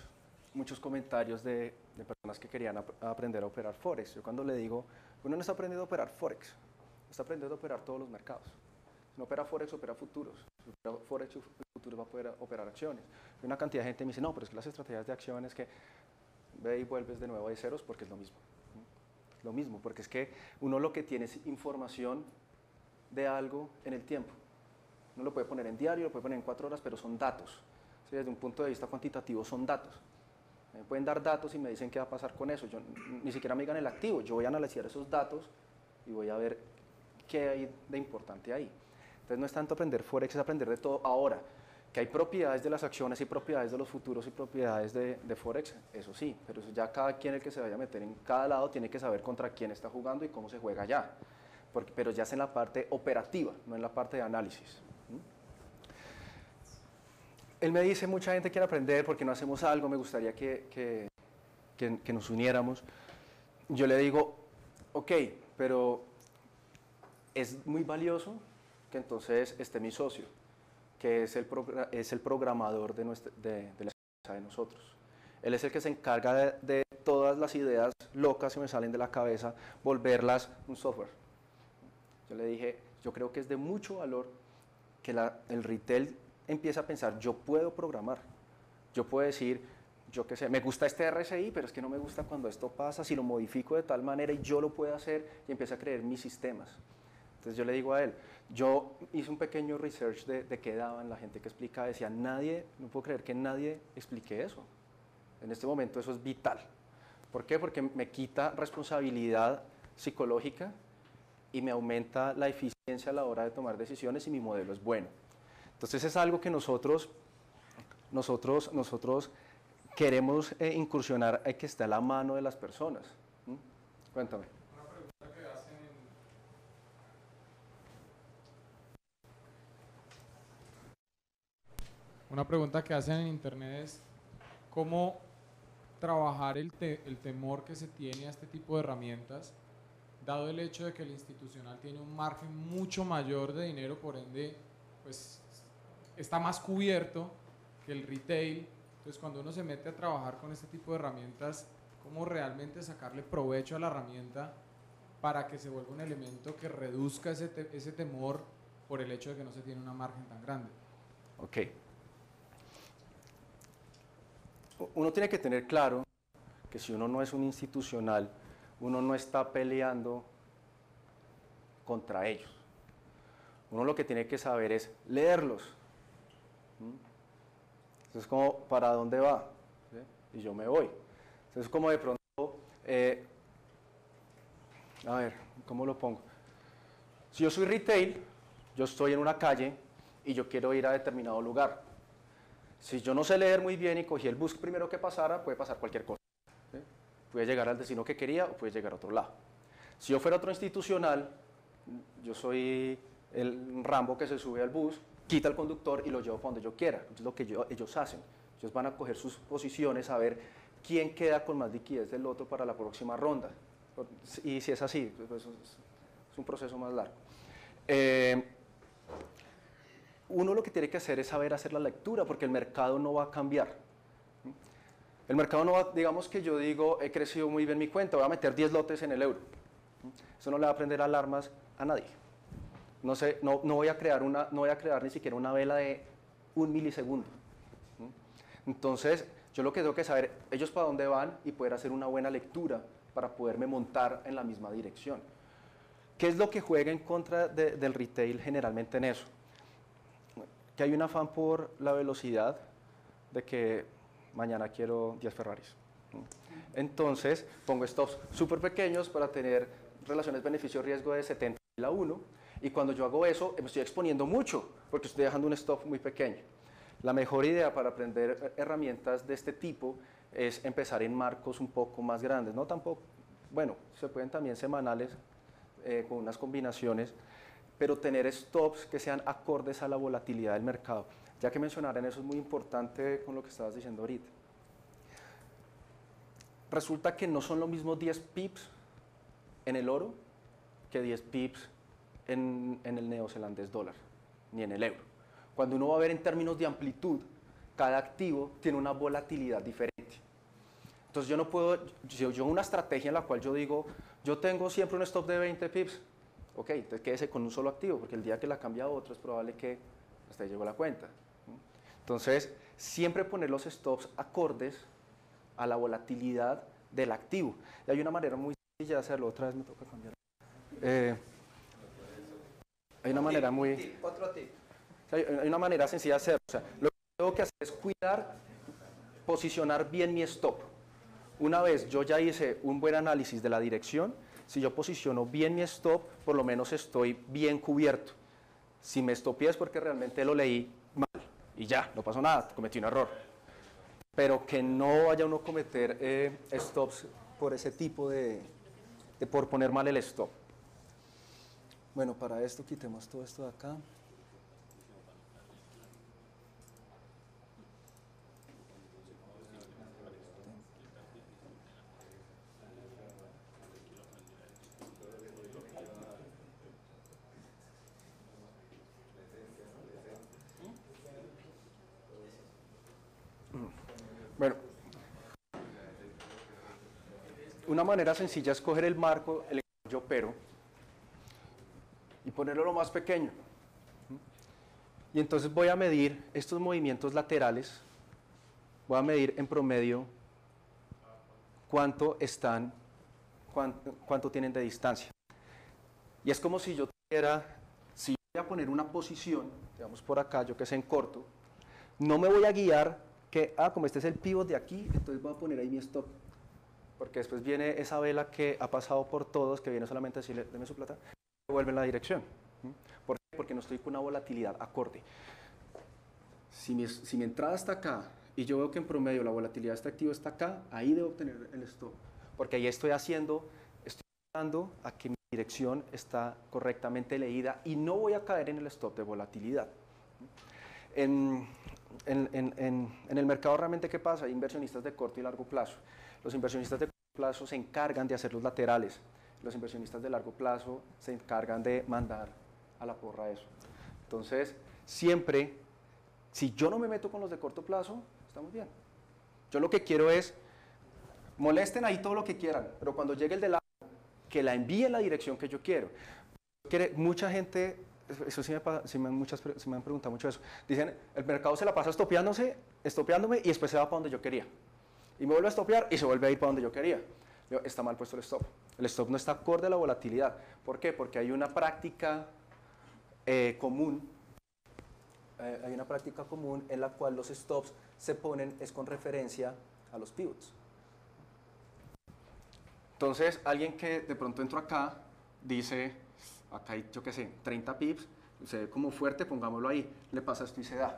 comentarios de personas que querían aprender a operar Forex. Yo cuando le digo, uno no está aprendiendo a operar Forex, está aprendiendo a operar todos los mercados. Si no opera Forex, opera futuros. Si opera Forex, futuros va a poder operar acciones. Y una cantidad de gente me dice, no, pero es que las estrategias de acciones que ve y vuelves de nuevo de ceros porque es lo mismo. Lo mismo, porque es que uno lo que tiene es información de algo en el tiempo. Uno lo puede poner en diario, lo puede poner en 4 horas, pero son datos. Sí, desde un punto de vista cuantitativo son datos. Me pueden dar datos y me dicen qué va a pasar con eso. Yo, ni siquiera me digan el activo. Yo voy a analizar esos datos y voy a ver qué hay de importante ahí. Entonces no es tanto aprender Forex, es aprender de todo. Ahora, que hay propiedades de las acciones y propiedades de los futuros y propiedades de Forex, eso sí, pero eso ya cada quien, el que se vaya a meter en cada lado, tiene que saber contra quién está jugando y cómo se juega ya. Porque, pero ya es en la parte operativa, no en la parte de análisis. Él me dice, mucha gente quiere aprender, ¿por qué no hacemos algo? Me gustaría que nos uniéramos. Yo le digo, ok, pero es muy valioso que entonces esté mi socio, que es el programador de la empresa de nosotros. Él es el que se encarga de todas las ideas locas que me salen de la cabeza, volverlas un software. Yo le dije, yo creo que es de mucho valor que el retail empieza a pensar, yo puedo programar, yo puedo decir, yo qué sé, me gusta este RSI, pero es que no me gusta cuando esto pasa, si lo modifico de tal manera y yo lo puedo hacer, y empieza a creer mis sistemas. Entonces yo le digo a él, yo hice un pequeño research de qué daban la gente que explicaba, decía, nadie, no puedo creer que nadie explique eso. En este momento eso es vital. ¿Por qué? Porque me quita responsabilidad psicológica y me aumenta la eficiencia a la hora de tomar decisiones y mi modelo es bueno. Entonces es algo que nosotros queremos incursionar, que está a la mano de las personas. ¿Mm? Cuéntame. Una pregunta que hacen en internet es cómo trabajar el temor que se tiene a este tipo de herramientas, dado el hecho de que el institucional tiene un margen mucho mayor de dinero, por ende, pues está más cubierto que el retail. Entonces, cuando uno se mete a trabajar con este tipo de herramientas, ¿cómo realmente sacarle provecho a la herramienta para que se vuelva un elemento que reduzca ese temor por el hecho de que no se tiene una margen tan grande? Ok. Uno tiene que tener claro que si uno no es un institucional, uno no está peleando contra ellos. Uno lo que tiene que saber es leerlos. Entonces, como para dónde va, ¿sí? Y yo me voy. Entonces, como de pronto, a ver, ¿cómo lo pongo? Si yo soy retail, yo estoy en una calle y yo quiero ir a determinado lugar. Si yo no sé leer muy bien y cogí el bus primero que pasara, puede pasar cualquier cosa. ¿Sí? Puede llegar al destino que quería o puede llegar a otro lado. Si yo fuera otro institucional, yo soy el Rambo que se sube al bus, quita al conductor y lo llevo para donde yo quiera. Es lo que ellos hacen. Ellos van a coger sus posiciones a ver quién queda con más liquidez del otro para la próxima ronda. Y si es así, pues es un proceso más largo. Uno lo que tiene que hacer es saber hacer la lectura, porque el mercado no va a cambiar. El mercado no va, digamos que yo digo, he crecido muy bien mi cuenta, voy a meter 10 lotes en el euro. Eso no le va a prender alarmas a nadie. No sé, no voy a crear ni siquiera una vela de un milisegundo. Entonces, yo lo que tengo que saber, ellos para dónde van y poder hacer una buena lectura para poderme montar en la misma dirección. ¿Qué es lo que juega en contra del retail generalmente en eso? Que hay un afán por la velocidad de que mañana quiero 10 Ferraris. Entonces, pongo stops súper pequeños para tener relaciones beneficio-riesgo de 70:1, y cuando yo hago eso, me estoy exponiendo mucho, porque estoy dejando un stop muy pequeño. La mejor idea para aprender herramientas de este tipo es empezar en marcos un poco más grandes, no tampoco, bueno, se pueden también semanales, con unas combinaciones, pero tener stops que sean acordes a la volatilidad del mercado. Ya que mencionaron eso, es muy importante con lo que estabas diciendo ahorita. Resulta que no son los mismos 10 pips en el oro que 10 pips en el neozelandés dólar, ni en el euro. Cuando uno va a ver en términos de amplitud, cada activo tiene una volatilidad diferente. Entonces yo no puedo, yo una estrategia en la cual yo digo, yo tengo siempre un stop de 20 pips, ok, entonces quédese con un solo activo, porque el día que la cambia a otro es probable que hasta ahí llegó la cuenta. Entonces, siempre poner los stops acordes a la volatilidad del activo. Y hay una manera muy sencilla de hacerlo. Otra vez me toca cambiar. Hay una manera muy... Otro tip. Hay una manera sencilla de hacerlo. O sea, lo que tengo que hacer es cuidar, posicionar bien mi stop. Una vez yo ya hice un buen análisis de la dirección, si yo posiciono bien mi stop, por lo menos estoy bien cubierto. Si me estopié es porque realmente lo leí mal y ya, no pasó nada, cometí un error. Pero que no vaya uno a cometer stops por ese tipo por poner mal el stop. Bueno, para esto quitemos todo esto de acá. Bueno, una manera sencilla es coger el marco, el que yo opero, y ponerlo lo más pequeño. Y entonces voy a medir estos movimientos laterales, voy a medir en promedio cuánto tienen de distancia. Y es como si yo tuviera, si voy a poner una posición, digamos por acá, yo que sé en corto, no me voy a guiar que, como este es el pivot de aquí, entonces voy a poner ahí mi stop. porque después viene esa vela que ha pasado por todos, que viene solamente a decirle, deme su plata, vuelve en la dirección. ¿Por qué? Porque no estoy con una volatilidad acorde. Si mi entrada está acá y yo veo que en promedio la volatilidad de este activo está acá, ahí debo obtener el stop, porque ahí estoy dando a que mi dirección está correctamente leída y no voy a caer en el stop de volatilidad. En el mercado realmente, ¿qué pasa? Hay inversionistas de corto y largo plazo. Los inversionistas de corto plazo se encargan de hacer los laterales. Los inversionistas de largo plazo se encargan de mandar a la porra eso. Entonces, siempre, si yo no me meto con los de corto plazo, estamos bien. Yo lo que quiero es, molesten ahí todo lo que quieran, pero cuando llegue el de largo, que la envíe en la dirección que yo quiero. Mucha gente... Eso sí me han preguntado mucho eso. Dicen, el mercado se la pasa estopeándome y después se va para donde yo quería. Y me vuelve a estopear y se vuelve a ir para donde yo quería. Digo, está mal puesto el stop. El stop no está acorde a la volatilidad. ¿Por qué? Porque hay una práctica común. Hay una práctica común en la cual los stops se ponen es con referencia a los pivots. Entonces, alguien que de pronto entró acá, dice... Acá hay, yo qué sé, 30 pips, se ve como fuerte, pongámoslo ahí, le pasa esto y se da.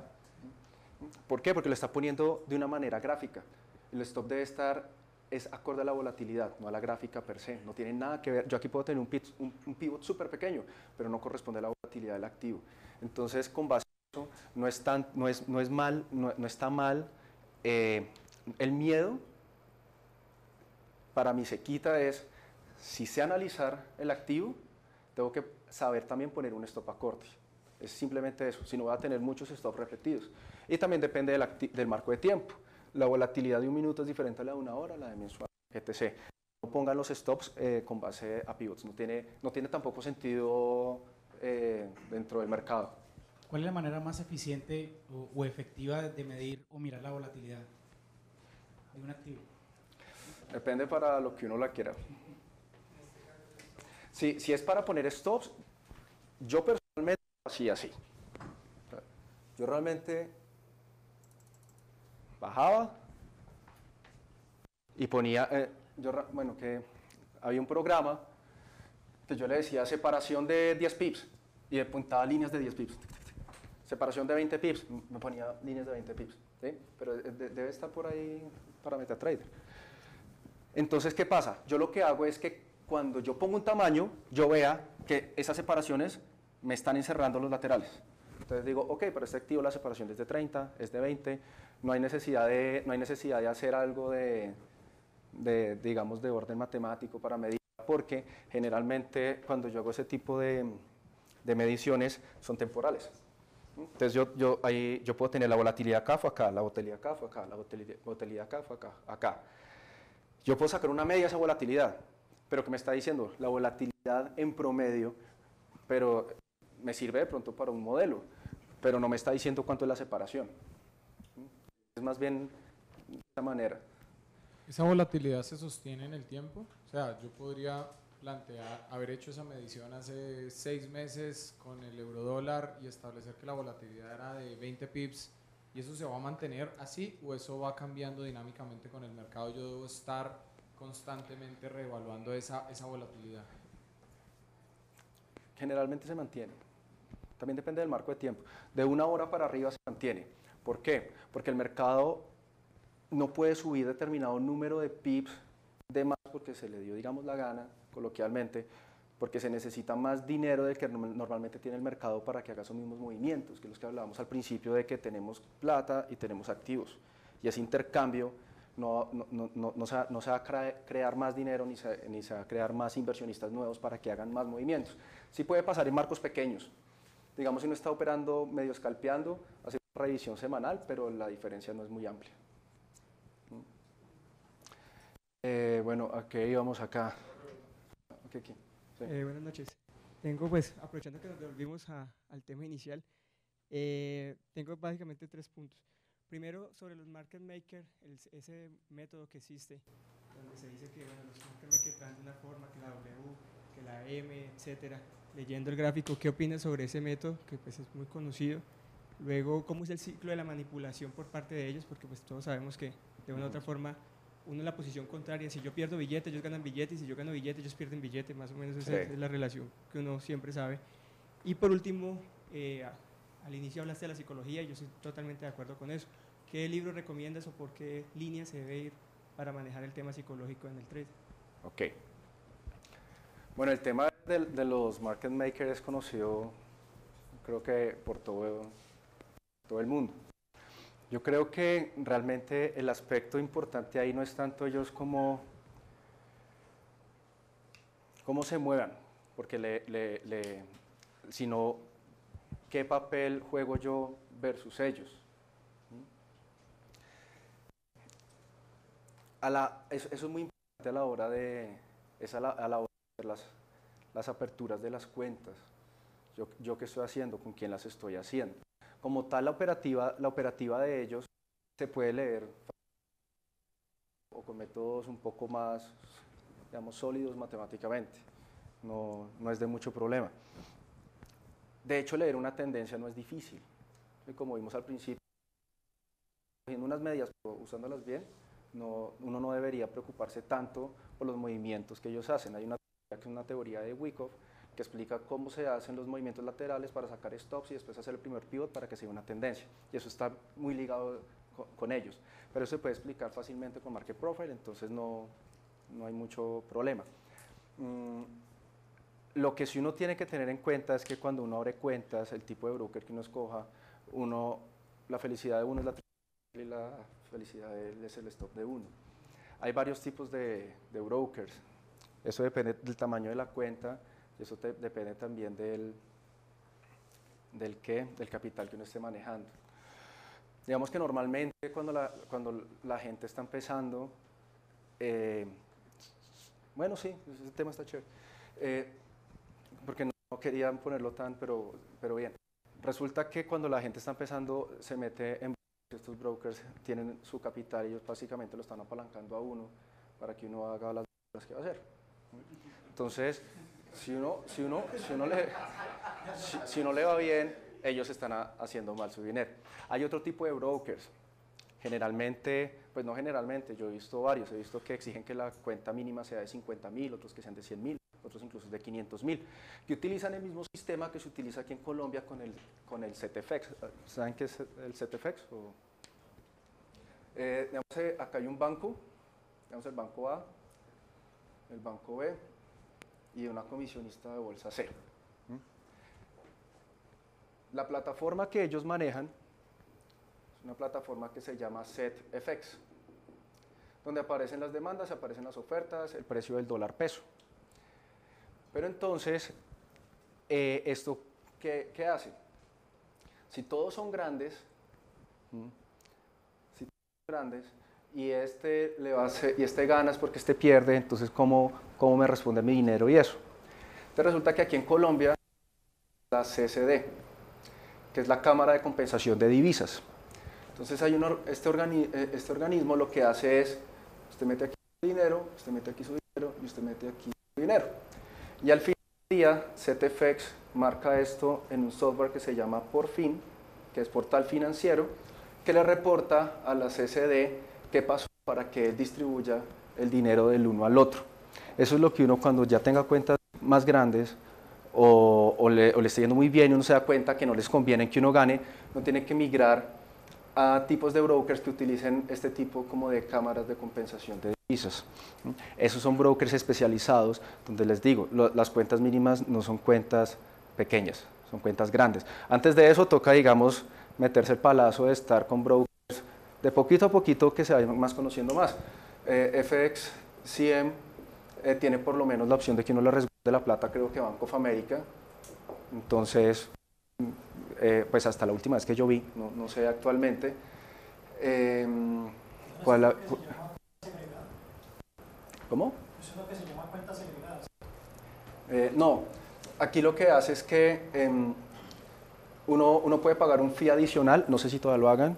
¿Por qué? Porque lo está poniendo de una manera gráfica. El stop debe estar, es acorde a la volatilidad, no a la gráfica per se, no tiene nada que ver. Yo aquí puedo tener un pivot súper pequeño, pero no corresponde a la volatilidad del activo. Entonces, con base en eso, no está mal el miedo. Para mí se quita es, si sé analizar el activo, tengo que saber también poner un stop acorde. Es simplemente eso, si no voy a tener muchos stops repetidos. Y también depende del marco de tiempo. La volatilidad de un minuto es diferente a la de una hora, la de mensual, etc. No pongan los stops con base a pivots, no tiene tampoco sentido dentro del mercado. ¿Cuál es la manera más eficiente o efectiva de medir o mirar la volatilidad de un activo? Depende para lo que uno la quiera. Si es para poner stops, yo personalmente hacía así. Yo realmente bajaba y ponía... bueno, que había un programa que yo le decía separación de 10 pips y le apuntaba líneas de 10 pips. Separación de 20 pips, me ponía líneas de 20 pips. ¿Sí? Pero debe estar por ahí para MetaTrader. Entonces, ¿qué pasa? Yo lo que hago es que cuando yo pongo un tamaño, yo vea que esas separaciones me están encerrando los laterales. Entonces digo, ok, para este activo la separación es de 30, es de 20, no hay necesidad de hacer algo digamos, de orden matemático para medir, porque generalmente cuando yo hago ese tipo de mediciones son temporales. Entonces yo puedo tener la volatilidad acá, fue acá, la volatilidad acá, fue acá, la volatilidad acá, fue acá, acá. Yo puedo sacar una media de esa volatilidad, pero que me está diciendo la volatilidad en promedio, pero me sirve de pronto para un modelo, pero no me está diciendo cuánto es la separación. Es más bien de esta manera. ¿Esa volatilidad se sostiene en el tiempo? O sea, yo podría plantear haber hecho esa medición hace 6 meses con el eurodólar y establecer que la volatilidad era de 20 pips, ¿y eso se va a mantener así o eso va cambiando dinámicamente con el mercado? Yo debo estar constantemente reevaluando esa volatilidad. Generalmente se mantiene. También depende del marco de tiempo. De una hora para arriba se mantiene. ¿Por qué? Porque el mercado no puede subir determinado número de pips de más porque se le dio, digamos, la gana, coloquialmente, porque se necesita más dinero del que normalmente tiene el mercado para que haga esos mismos movimientos, que los que hablábamos al principio de que tenemos plata y tenemos activos. Y ese intercambio no se va a crear más dinero ni se va a crear más inversionistas nuevos para que hagan más movimientos. Sí puede pasar en marcos pequeños. Digamos, si uno está operando medio scalpeando, hace una revisión semanal, pero la diferencia no es muy amplia. Bueno, ¿a qué íbamos acá? Okay, sí. Buenas noches. Tengo, pues, aprovechando que nos devolvimos al tema inicial, tengo básicamente 3 puntos. Primero, sobre los market makers, ese método que existe, donde se dice que bueno, los market makers traen de una forma, que la W, que la M, etcétera. Leyendo el gráfico, ¿qué opinas sobre ese método? Que pues es muy conocido. Luego, ¿cómo es el ciclo de la manipulación por parte de ellos? Porque pues todos sabemos que de una u otra forma uno en la posición contraria, si yo pierdo billete, ellos ganan billete, y si yo gano billete, ellos pierden billete, más o menos esa es la relación que uno siempre sabe. Y por último, al inicio hablaste de la psicología, yo estoy totalmente de acuerdo con eso. ¿Qué libro recomiendas o por qué línea se debe ir para manejar el tema psicológico en el trade? Ok. Bueno, el tema de los market makers es conocido, creo que por todo el mundo. Yo creo que realmente el aspecto importante ahí no es tanto ellos como cómo se muevan, porque sino qué papel juego yo versus ellos. Eso es muy importante a la hora de hacer las aperturas de las cuentas. Yo qué estoy haciendo, con quién las estoy haciendo. Como tal, la operativa de ellos se puede leer o con métodos un poco más, digamos, sólidos matemáticamente. No es de mucho problema. De hecho, leer una tendencia no es difícil. Y como vimos al principio, cogiendo unas medias, pero usándolas bien, uno no debería preocuparse tanto por los movimientos que ellos hacen. Hay una teoría, que es una teoría de Wyckoff, que explica cómo se hacen los movimientos laterales para sacar stops y después hacer el primer pivot para que se dé una tendencia. Y eso está muy ligado con ellos. Pero eso se puede explicar fácilmente con Market Profile, entonces no hay mucho problema. Lo que sí uno tiene que tener en cuenta es que cuando uno abre cuentas, el tipo de broker que uno escoja, la felicidad de uno es la trayectoria y la felicidad de él es el stop de uno. Hay varios tipos de brokers. Eso depende del tamaño de la cuenta. Eso depende también del capital que uno esté manejando. Digamos que normalmente cuando la gente está empezando, bueno, sí, ese tema está chévere, porque no querían ponerlo tan, pero bien. Resulta que cuando la gente está empezando, se mete en estos brokers, tienen su capital, ellos básicamente lo están apalancando a uno para que uno haga las cosas que va a hacer. Entonces, si no le va bien, ellos están haciendo mal su dinero. Hay otro tipo de brokers. Generalmente, pues no generalmente, yo he visto varios, he visto que exigen que la cuenta mínima sea de 50.000, otros que sean de 100.000, otros incluso de 500.000, que utilizan el mismo sistema que se utiliza aquí en Colombia con el CETEFX. ¿Saben qué es el CETEFX? Digamos, acá hay un banco, digamos el banco A, el banco B, y una comisionista de bolsa C. La plataforma que ellos manejan es una plataforma que se llama SetFX, donde aparecen las demandas, aparecen las ofertas, el precio del dólar peso. Pero entonces, ¿esto qué hace? Si todos son grandes, y este le va a hacer, y este gana es porque este pierde, entonces ¿cómo me responde mi dinero y eso? Entonces resulta que aquí en Colombia la CCD, que es la Cámara de Compensación de Divisas. Entonces hay este organismo lo que hace es, usted mete aquí su dinero, usted mete aquí su dinero y usted mete aquí su dinero. Y al fin del día CETEFX marca esto en un software que se llama Porfin, que es portal financiero, que le reporta a la CCD qué pasó para que él distribuya el dinero del uno al otro. Eso es lo que uno, cuando ya tenga cuentas más grandes o le esté yendo muy bien y uno se da cuenta que no les conviene que uno gane, uno tiene que migrar a tipos de brokers que utilicen este tipo como de cámaras de compensación de divisas. Esos son brokers especializados donde, les digo, las cuentas mínimas no son cuentas pequeñas, son cuentas grandes. Antes de eso toca, digamos, meterse el palazo de estar con brokers de poquito a poquito que se vayan conociendo más. FXCM tiene por lo menos la opción de que uno le resguarde la plata, creo que Bank of America. Entonces, pues hasta la última vez que yo vi, no sé actualmente. ¿Cómo? ¿Eso es lo que se llama cuentas segregadas? No, aquí lo que hace es que uno puede pagar un fee adicional, no sé si todavía lo hagan.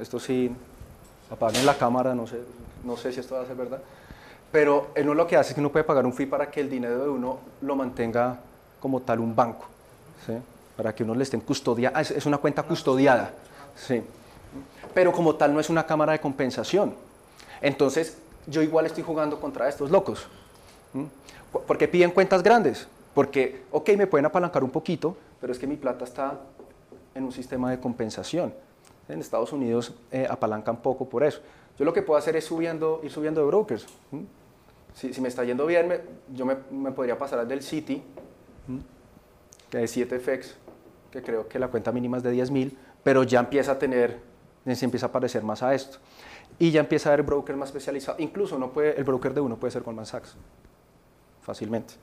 Esto sí, apaguen la cámara, no sé si esto va a ser verdad. Pero uno lo que hace es que uno puede pagar un fee para que el dinero de uno lo mantenga como tal un banco, ¿sí? Para que uno le estén custodiando. Es una cuenta custodiada, ¿sí? Pero como tal no es una cámara de compensación. Entonces, yo igual estoy jugando contra estos locos. ¿Por qué piden cuentas grandes? Porque, ok, me pueden apalancar un poquito, pero es que mi plata está en un sistema de compensación. En Estados Unidos apalancan poco por eso. Yo lo que puedo hacer es ir subiendo de brokers. Si me está yendo bien, yo me podría pasar al del Citi, que de CETEFX, que creo que la cuenta mínima es de 10.000, pero ya empieza a parecer más a esto. Y ya empieza a haber brokers más especializados. Incluso el broker de uno puede ser Goldman Sachs, fácilmente. Sí.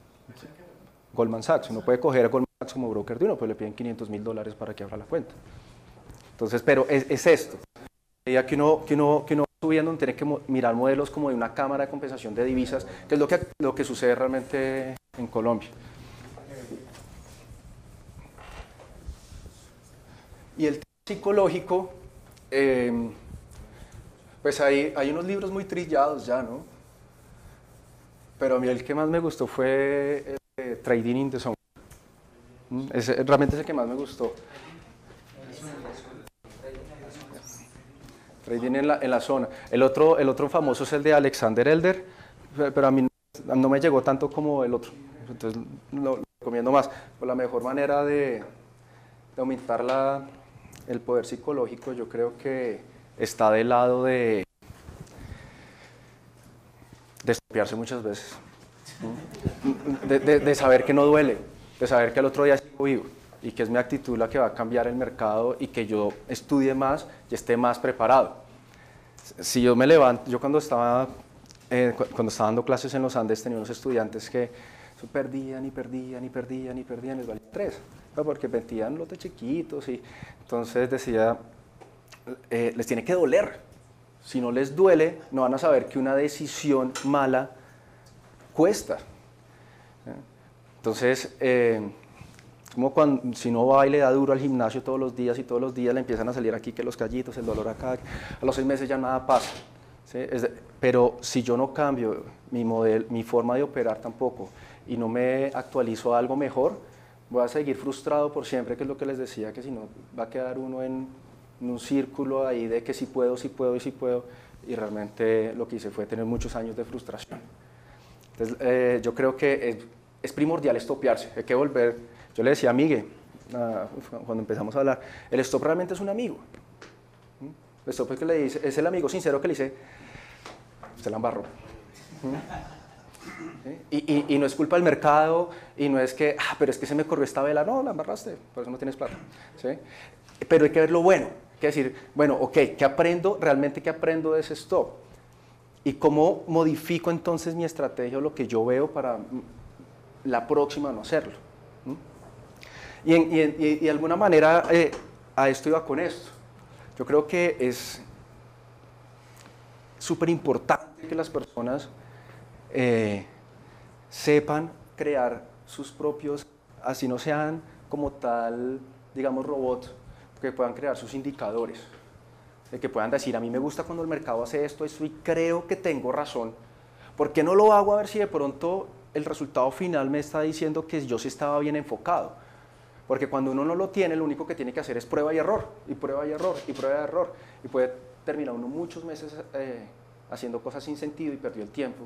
Goldman Sachs, uno puede coger a Goldman Sachs como broker de uno, pero le piden $500.000 para que abra la cuenta. Entonces, pero es esto. Ya que uno subiendo, tiene que mirar modelos como de una cámara de compensación de divisas, que es lo que sucede realmente en Colombia. Y el psicológico, pues hay unos libros muy trillados ya, ¿no? Pero a mí el que más me gustó fue Trading in the Zone. Realmente es el que más me gustó. Trading en la zona. El otro famoso es el de Alexander Elder, pero a mí no me llegó tanto como el otro. Entonces lo recomiendo más. Pues la mejor manera de aumentar el poder psicológico, yo creo que está del lado de estropearse muchas veces, de saber que no duele, de saber que al otro día sigo vivo y que es mi actitud la que va a cambiar el mercado y que yo estudie más y esté más preparado. Si yo me levanto, yo cuando estaba dando clases en los Andes tenía unos estudiantes que perdían, les valía 3, porque vendían lotes chiquitos y entonces decía, les tiene que doler. Si no les duele, no van a saber que una decisión mala cuesta. Entonces, como cuando, si no va y le da duro al gimnasio todos los días, le empiezan a salir aquí que los callitos, el dolor acá, a los 6 meses ya nada pasa. ¿Sí? Pero si yo no cambio mi forma de operar tampoco y no me actualizo a algo mejor, voy a seguir frustrado por siempre, que es lo que les decía, que si no va a quedar uno en un círculo ahí de que sí puedo, y realmente lo que hice fue tener muchos años de frustración. Entonces, yo creo que es primordial estopearse, hay que volver. Yo le decía a Miguel, cuando empezamos a hablar, el stop realmente es un amigo. El stop es, que le dice, es el amigo sincero que le dice, usted la embarró. ¿Sí? Y no es culpa del mercado, y no es que, pero es que se me corrió esta vela, no, la embarraste, por eso no tienes plata. ¿Sí? Pero hay que ver lo bueno, hay que decir, bueno, ok, ¿qué aprendo? Realmente, ¿qué aprendo de ese stop? ¿Y cómo modifico entonces mi estrategia o lo que yo veo para la próxima no hacerlo? ¿Mm? Y de alguna manera a esto iba con esto. Yo creo que es súper importante que las personas sepan crear sus propios, así no sean como tal, digamos, robots, que puedan crear sus indicadores. Que puedan decir, a mí me gusta cuando el mercado hace esto y creo que tengo razón. ¿Por qué no lo hago? A ver si de pronto el resultado final me está diciendo que yo sí estaba bien enfocado. Porque cuando uno no lo tiene, lo único que tiene que hacer es prueba y error, y prueba y error, y prueba y error. Y puede terminar uno muchos meses haciendo cosas sin sentido y perdió el tiempo.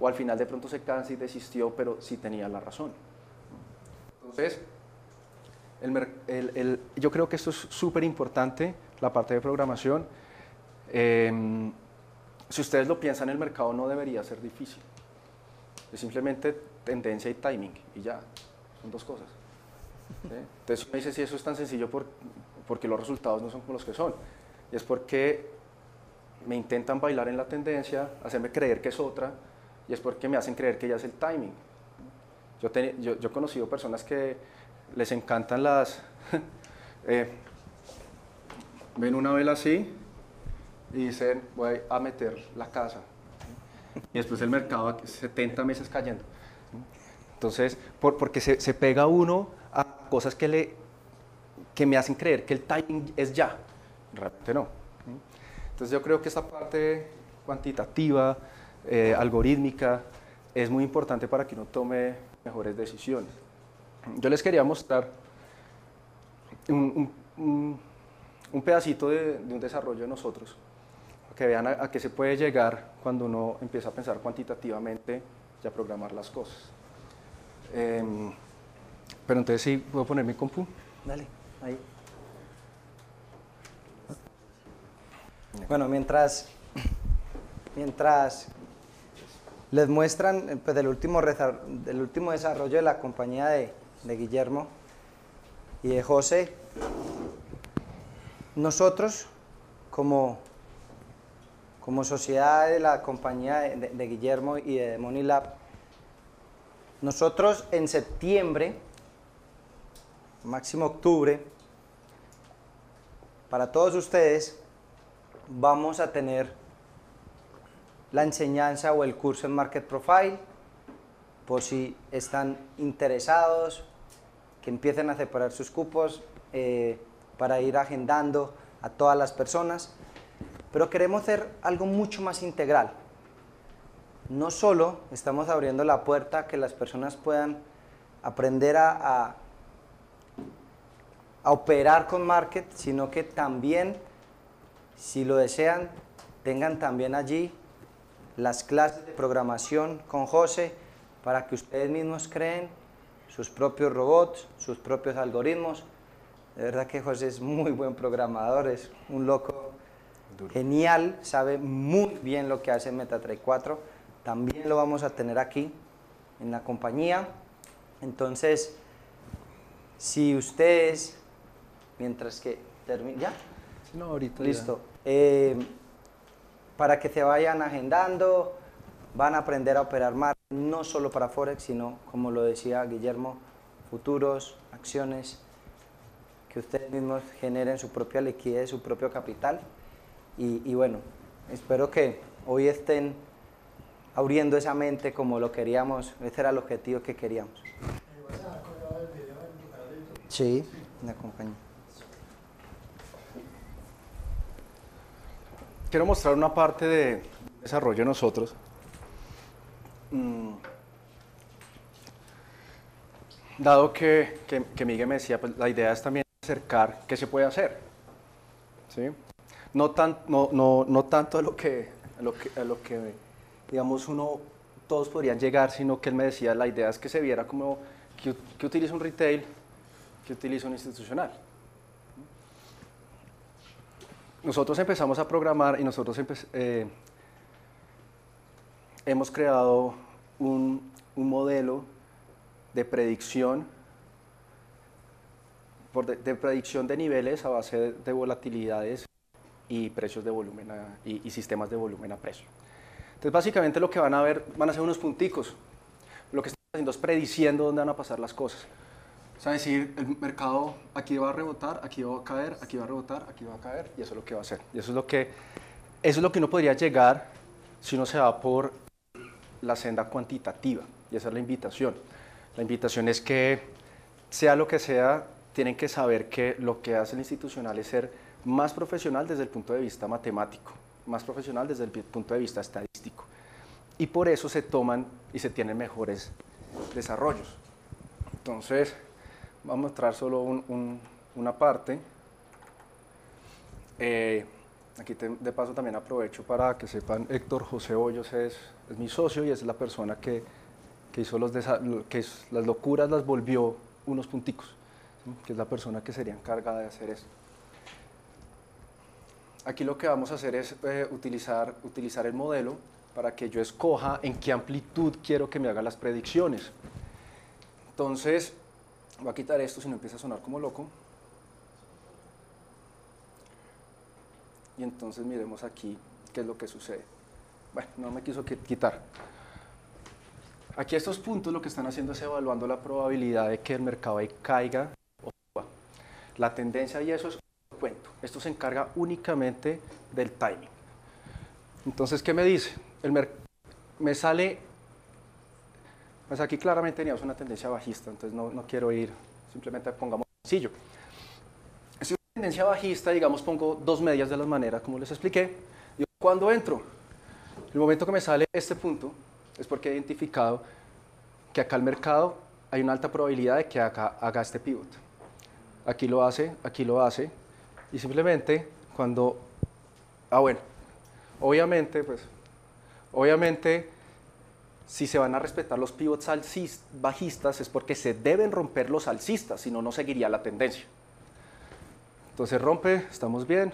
O al final de pronto se cansa y desistió, pero sí tenía la razón. Entonces, yo creo que esto es súper importante, la parte de programación. Si ustedes lo piensan, el mercado no debería ser difícil. Es simplemente tendencia y timing, y ya. Son dos cosas. ¿Sí? Entonces, me dice, si eso es tan sencillo, porque los resultados no son como los que son. Y es porque me intentan bailar en la tendencia, hacerme creer que es otra, y es porque me hacen creer que ya es el timing. Yo he conocido personas que les encantan las... ven una vela así y dicen, voy a meter la casa. Y después el mercado, 70 meses cayendo. Entonces, porque se pega uno a cosas que me hacen creer que el timing es ya. Realmente no. Entonces yo creo que esta parte cuantitativa, algorítmica, es muy importante para que uno tome mejores decisiones. Yo les quería mostrar un pedacito de un desarrollo de nosotros que vean a qué se puede llegar cuando uno empieza a pensar cuantitativamente y a programar las cosas. Pero entonces sí, ¿puedo poner mi compu? Dale, ahí. Bueno, mientras les muestran pues, el último desarrollo de la compañía de Guillermo y de José, nosotros como sociedad de la compañía de Guillermo y de Money Lab, nosotros en septiembre, máximo octubre, para todos ustedes vamos a tener la enseñanza o el curso en Market Profile, por si están interesados, que empiecen a separar sus cupos para ir agendando a todas las personas, pero queremos hacer algo mucho más integral. No solo estamos abriendo la puerta a que las personas puedan aprender a operar con Market, sino que también, si lo desean, tengan también allí las clases de programación con José para que ustedes mismos creen sus propios robots, sus propios algoritmos. De verdad que José es muy buen programador, es un loco duro, genial, sabe muy bien lo que hace MetaTrader 4. También lo vamos a tener aquí en la compañía. Entonces, si ustedes, mientras que termine, ¿ya? No, ahorita listo. Para que se vayan agendando, van a aprender a operar más, no solo para Forex, sino, como lo decía Guillermo, futuros, acciones, que ustedes mismos generen su propia liquidez, su propio capital. Y bueno, espero que hoy estén abriendo esa mente como lo queríamos, ese era el objetivo que queríamos. ¿Vas a colgar el video en tu canal de YouTube? Sí, la compañía. Quiero mostrar una parte de desarrollo de nosotros. Dado que Miguel me decía, pues la idea es también acercar qué se puede hacer, ¿sí? No tanto a lo que digamos todos podrían llegar, sino que él me decía, la idea es que se viera como que utiliza un retail, que utiliza un institucional. Nosotros empezamos a programar y nosotros hemos creado un modelo de predicción, de predicción de niveles a base de volatilidades y precios de volumen y sistemas de volumen a precio. Entonces básicamente lo que van a ver van a ser unos punticos. Lo que estamos haciendo es prediciendo dónde van a pasar las cosas. O sea, decir, el mercado aquí va a rebotar, aquí va a caer, aquí va a rebotar, aquí va a caer, y eso es lo que va a hacer. Y eso es lo que uno podría llegar si uno se va por la senda cuantitativa, y esa es la invitación. La invitación es que, sea lo que sea, tienen que saber que lo que hace el institucional es ser más profesional desde el punto de vista matemático, más profesional desde el punto de vista estadístico. Y por eso se toman y se tienen mejores desarrollos. Entonces, vamos a mostrar solo una parte. Aquí de paso también aprovecho para que sepan, Héctor José Hoyos es mi socio y es la persona que hizo las locuras, las volvió unos punticos, ¿sí? Que es la persona que sería encargada de hacer eso. Aquí lo que vamos a hacer es utilizar el modelo para que yo escoja en qué amplitud quiero que me haga las predicciones. Entonces, voy a quitar esto si no empieza a sonar como loco. Y entonces miremos aquí qué es lo que sucede. Bueno, no me quiso quitar. Aquí estos puntos lo que están haciendo es evaluando la probabilidad de que el mercado ahí caiga o suba. La tendencia y eso es otro cuento. Esto se encarga únicamente del timing. Entonces, ¿qué me dice? Me sale... Pues aquí claramente teníamos una tendencia bajista, entonces no quiero ir, simplemente pongamos sencillo. Si es una tendencia bajista, digamos, pongo dos medias de la manera, como les expliqué. Yo, cuando entro, el momento que me sale este punto es porque he identificado que acá el mercado hay una alta probabilidad de que acá haga este pivot. Aquí lo hace, y simplemente cuando... Ah, bueno, Obviamente, pues, si se van a respetar los pivots bajistas es porque se deben romper los alcistas, si no, no seguiría la tendencia. Entonces rompe, estamos bien,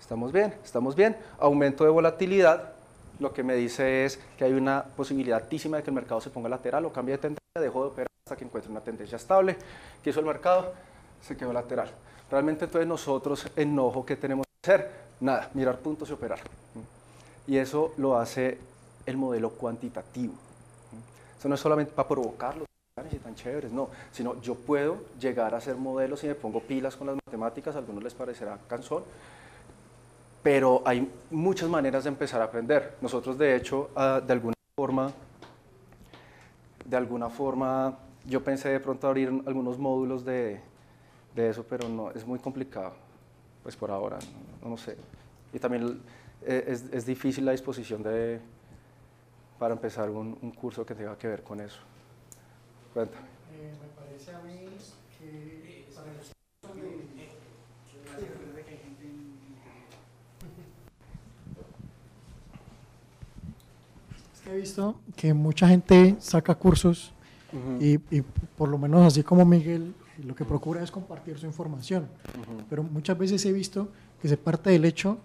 estamos bien, estamos bien. Aumento de volatilidad, lo que me dice es que hay una posibilidad altísima de que el mercado se ponga lateral o cambie de tendencia, dejo de operar hasta que encuentre una tendencia estable. ¿Qué hizo el mercado? Se quedó lateral. Realmente entonces nosotros en Noho, ¿qué tenemos que hacer? Nada, mirar puntos y operar. Y eso lo hace el modelo cuantitativo. Eso no es solamente para provocarlos, y tan chéveres, no, sino yo puedo llegar a hacer modelos y me pongo pilas con las matemáticas, a algunos les parecerá cansón, pero hay muchas maneras de empezar a aprender. Nosotros de hecho, de alguna forma, yo pensé de pronto abrir algunos módulos de eso, pero no, es muy complicado, pues por ahora, no sé. Y también es difícil la disposición para empezar un curso que tenga que ver con eso. Cuéntame. Me parece a mí que para los cursos de que hay gente en es que he visto que mucha gente saca cursos y por lo menos así como Miguel, lo que procura es compartir su información, pero muchas veces he visto que se parte del hecho,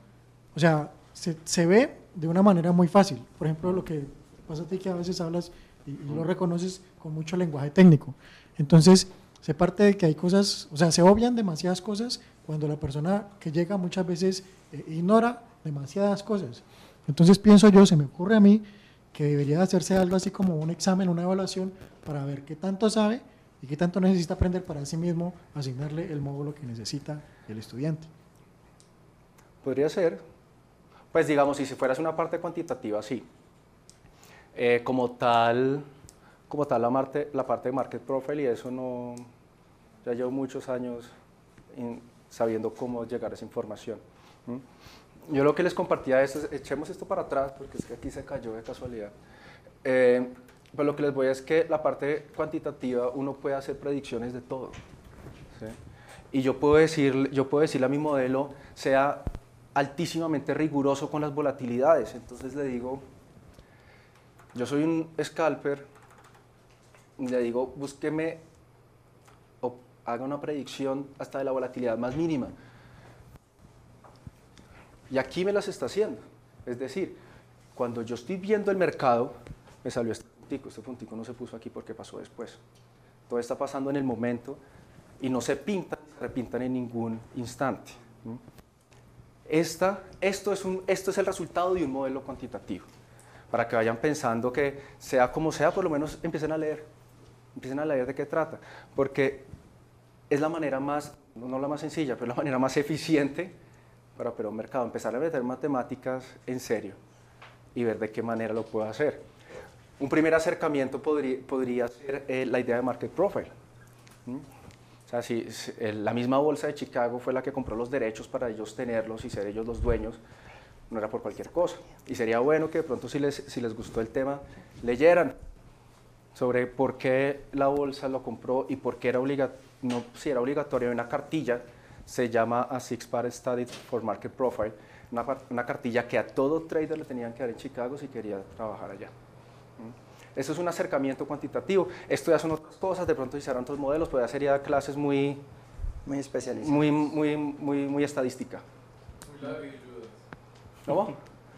o sea, se ve de una manera muy fácil. Por ejemplo, lo que pasa a ti que a veces hablas y lo reconoces con mucho lenguaje técnico. Entonces, se parte de que hay cosas, o sea, se obvian demasiadas cosas cuando la persona que llega muchas veces ignora demasiadas cosas. Entonces, pienso yo, se me ocurre a mí que debería hacerse algo así como un examen, una evaluación para ver qué tanto sabe y qué tanto necesita aprender para sí mismo asignarle el módulo que necesita el estudiante. Podría ser, pues digamos, si fueras una parte cuantitativa, sí. Como tal la parte de Market Profile, y eso no, ya llevo muchos años sabiendo cómo llegar a esa información. Yo lo que les compartía es, echemos esto para atrás, porque es que aquí se cayó de casualidad. Pero lo que les voy a decir es que la parte cuantitativa uno puede hacer predicciones de todo, ¿sí? Y yo puedo decirle a mi modelo, sea altísimamente riguroso con las volatilidades, entonces le digo, yo soy un scalper, le digo, búsqueme o haga una predicción hasta de la volatilidad más mínima. Y aquí me las está haciendo. Es decir, cuando yo estoy viendo el mercado, me salió este puntico no se puso aquí porque pasó después. Todo está pasando en el momento y no se pintan, se repintan en ningún instante. Esto es el resultado de un modelo cuantitativo. Para que vayan pensando que sea como sea, por lo menos empiecen a leer de qué trata, porque es la manera más, no la más sencilla, pero la manera más eficiente para operar un mercado, empezar a meter matemáticas en serio y ver de qué manera lo puedo hacer. Un primer acercamiento podría ser la idea de Market Profile. O sea, si la misma bolsa de Chicago fue la que compró los derechos para ellos tenerlos y ser ellos los dueños, no era por cualquier cosa, y sería bueno que de pronto si les gustó el tema, leyeran sobre por qué la bolsa lo compró y por qué era obligatorio. Hay una cartilla, se llama A Six-Part Study for Market Profile, una cartilla que a todo trader le tenían que dar en Chicago si quería trabajar allá. Eso es un acercamiento cuantitativo. Esto ya son otras cosas, de pronto hicieron otros modelos, pero ya sería clases muy especializadas, muy estadística. ¿Cómo?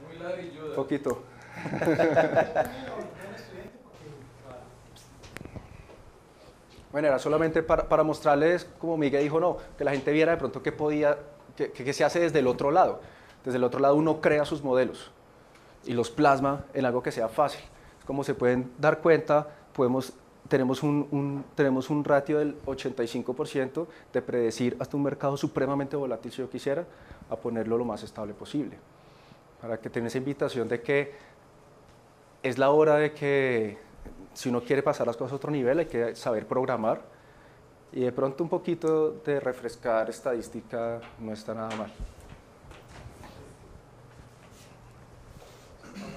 Muy ladrilluda. Poquito. Bueno, era solamente para mostrarles, como Miguel dijo, no, que la gente viera de pronto qué se hace desde el otro lado. Desde el otro lado uno crea sus modelos y los plasma en algo que sea fácil. Como se pueden dar cuenta, tenemos un ratio del 85% de predecir hasta un mercado supremamente volátil, si yo quisiera, a ponerlo lo más estable posible. Para que tenga esa invitación de que es la hora de que si uno quiere pasar las cosas a otro nivel hay que saber programar y de pronto un poquito de refrescar estadística no está nada mal.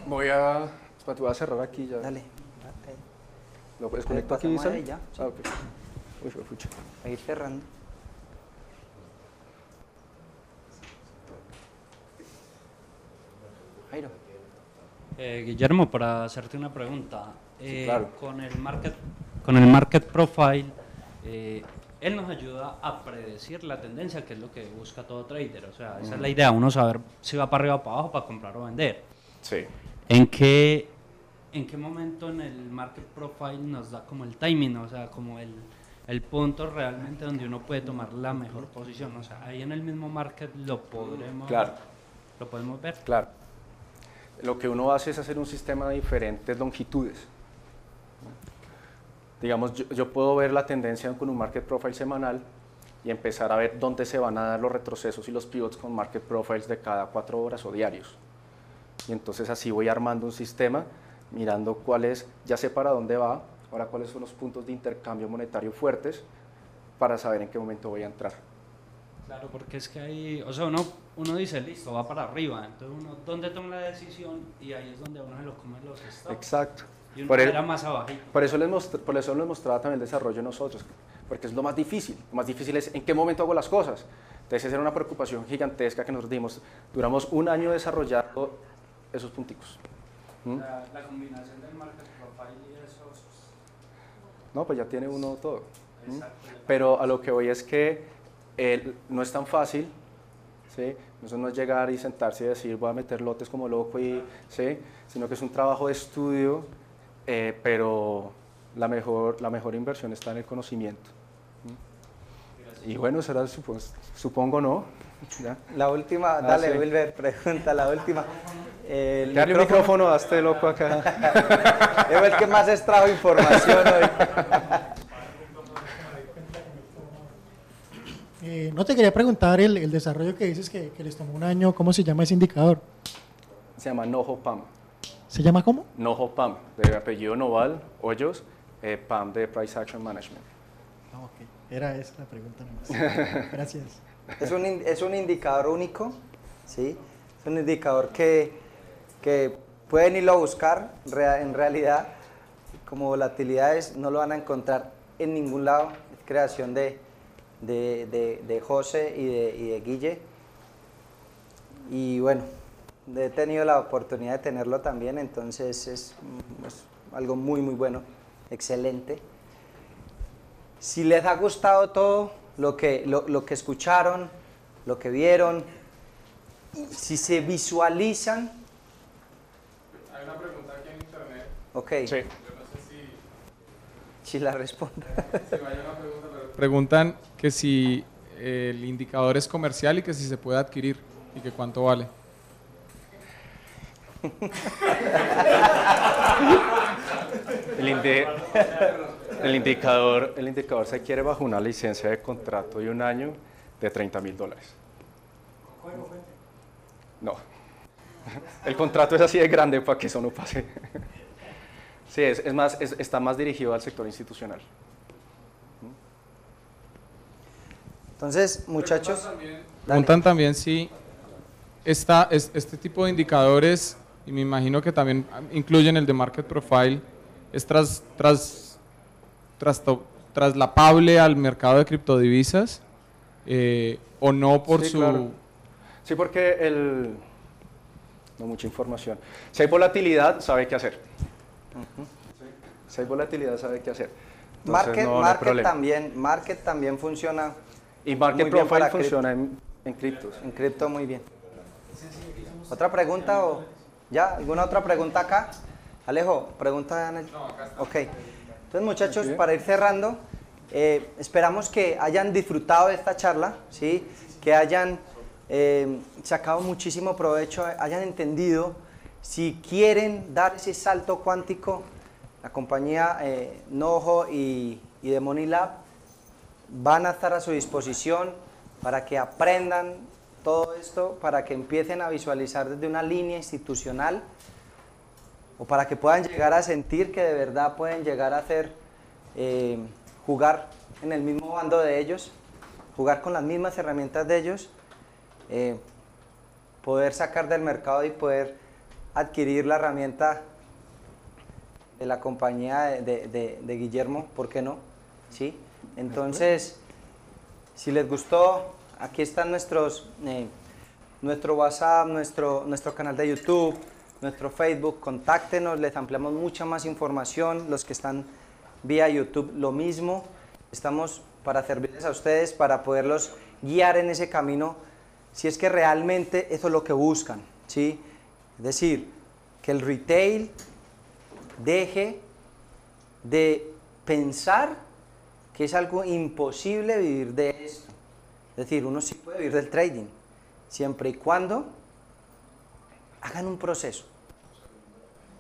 Voy a cerrar aquí ya. Dale. Lo desconecto aquí, ¿sabes? Ya. Ah, ok. Uy, pucha. A ir cerrando. Jairo. Guillermo, para hacerte una pregunta. Sí, claro. Con el Market Profile, él nos ayuda a predecir la tendencia, que es lo que busca todo trader. O sea, esa es la idea, uno saber si va para arriba o para abajo para comprar o vender. Sí. ¿En qué momento en el Market Profile nos da como el timing, o sea, como el punto realmente donde uno puede tomar la mejor posición? O sea, ahí en el mismo market lo podemos ver. Claro. Lo que uno hace es hacer un sistema de diferentes longitudes. Digamos, yo puedo ver la tendencia con un Market Profile semanal y empezar a ver dónde se van a dar los retrocesos y los pivots con Market Profiles de cada 4 horas o diarios. Y entonces así voy armando un sistema, mirando cuáles, ya sé para dónde va, ahora cuáles son los puntos de intercambio monetario fuertes para saber en qué momento voy a entrar. Claro, porque es que ahí, o sea, uno dice, listo, va para arriba, entonces uno, ¿dónde toma la decisión? Y ahí es donde uno se los come los stops. Exacto. Y uno era más abajo. Por eso les mostraba también el desarrollo de nosotros, porque es lo más difícil. Lo más difícil es en qué momento hago las cosas. Entonces esa era una preocupación gigantesca que nos dimos. Duramos un año desarrollando esos punticos. La combinación del Market Profile y esos... No, pues ya tiene uno todo. Exacto. Pero a lo que voy es que no es tan fácil, ¿sí? Eso no es llegar y sentarse y decir voy a meter lotes como loco, y, ¿sí? Sino que es un trabajo de estudio. Pero la mejor inversión está en el conocimiento. Y bueno, será, supongo, ¿no? ¿Ya? La última, dale, sí. Wilber, pregunta la última. Darle el micrófono a este loco acá. Es el que más extrajo información hoy. No te quería preguntar el desarrollo que dices que les tomó un año. ¿Cómo se llama ese indicador? Se llama Noho PAM. ¿Se llama cómo? Noho PAM, de apellido Noval, Hoyos, PAM de Price Action Management. Oh, okay. Era esa la pregunta nomás. Gracias. Es un indicador único, ¿sí? Es un indicador que pueden irlo a buscar, en realidad, como volatilidades, no lo van a encontrar en ningún lado. Es creación de José y de Guille. Y bueno, he tenido la oportunidad de tenerlo también, entonces es algo muy, muy bueno, excelente. Si les ha gustado todo lo que escucharon, lo que vieron, si se visualizan... Hay una pregunta aquí en internet. Ok. Sí. Yo no sé si la respondo. Si vaya una pregunta, pero... Preguntan que si el indicador es comercial y que si se puede adquirir y que cuánto vale. El indicador se adquiere bajo una licencia de contrato de un año de $30.000. No, el contrato es así de grande para que eso no pase. Sí, está más dirigido al sector institucional. Entonces, muchachos, preguntan también si este tipo de indicadores, y me imagino que también incluyen el de Market Profile, es traslapable al mercado de criptodivisas, o no por sí, su... Claro. Sí, porque no mucha información. Si hay volatilidad, sabe qué hacer. Uh-huh. Sí. Si hay volatilidad, sabe qué hacer. Entonces, Market también funciona. Y Market Profile funciona en criptos. En cripto muy bien. ¿Otra pregunta o...? ¿Ya? ¿Alguna otra pregunta acá? Alejo, pregunta en el... No, acá está. Ok. Entonces, muchachos, para ir cerrando, esperamos que hayan disfrutado de esta charla, ¿sí? Que hayan sacado muchísimo provecho, hayan entendido. Si quieren dar ese salto cuántico, la compañía Noho y The Money Lab van a estar a su disposición para que aprendan todo esto, para que empiecen a visualizar desde una línea institucional, o para que puedan llegar a sentir que de verdad pueden llegar a hacer, jugar en el mismo bando de ellos, jugar con las mismas herramientas de ellos, poder sacar del mercado y poder adquirir la herramienta de la compañía de Guillermo, ¿por qué no? ¿Sí? Entonces, si les gustó... Aquí están nuestros nuestro WhatsApp, nuestro canal de YouTube, nuestro Facebook. Contáctenos, les ampliamos mucha más información. Los que están vía YouTube, lo mismo. Estamos para servirles a ustedes, para poderlos guiar en ese camino, si es que realmente eso es lo que buscan, ¿sí? Es decir, que el retail deje de pensar que es algo imposible vivir de esto. Es decir, uno sí puede vivir del trading, siempre y cuando hagan un proceso,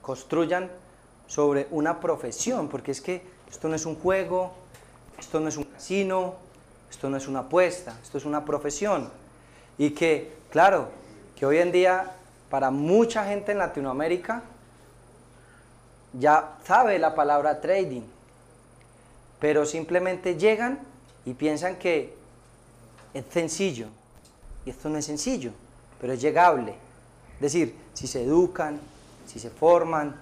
construyan sobre una profesión, porque es que esto no es un juego, esto no es un casino, esto no es una apuesta, esto es una profesión. Y que, claro, que hoy en día para mucha gente en Latinoamérica ya sabe la palabra trading, pero simplemente llegan y piensan que es sencillo, y esto no es sencillo, pero es llegable. Es decir, si se educan, si se forman,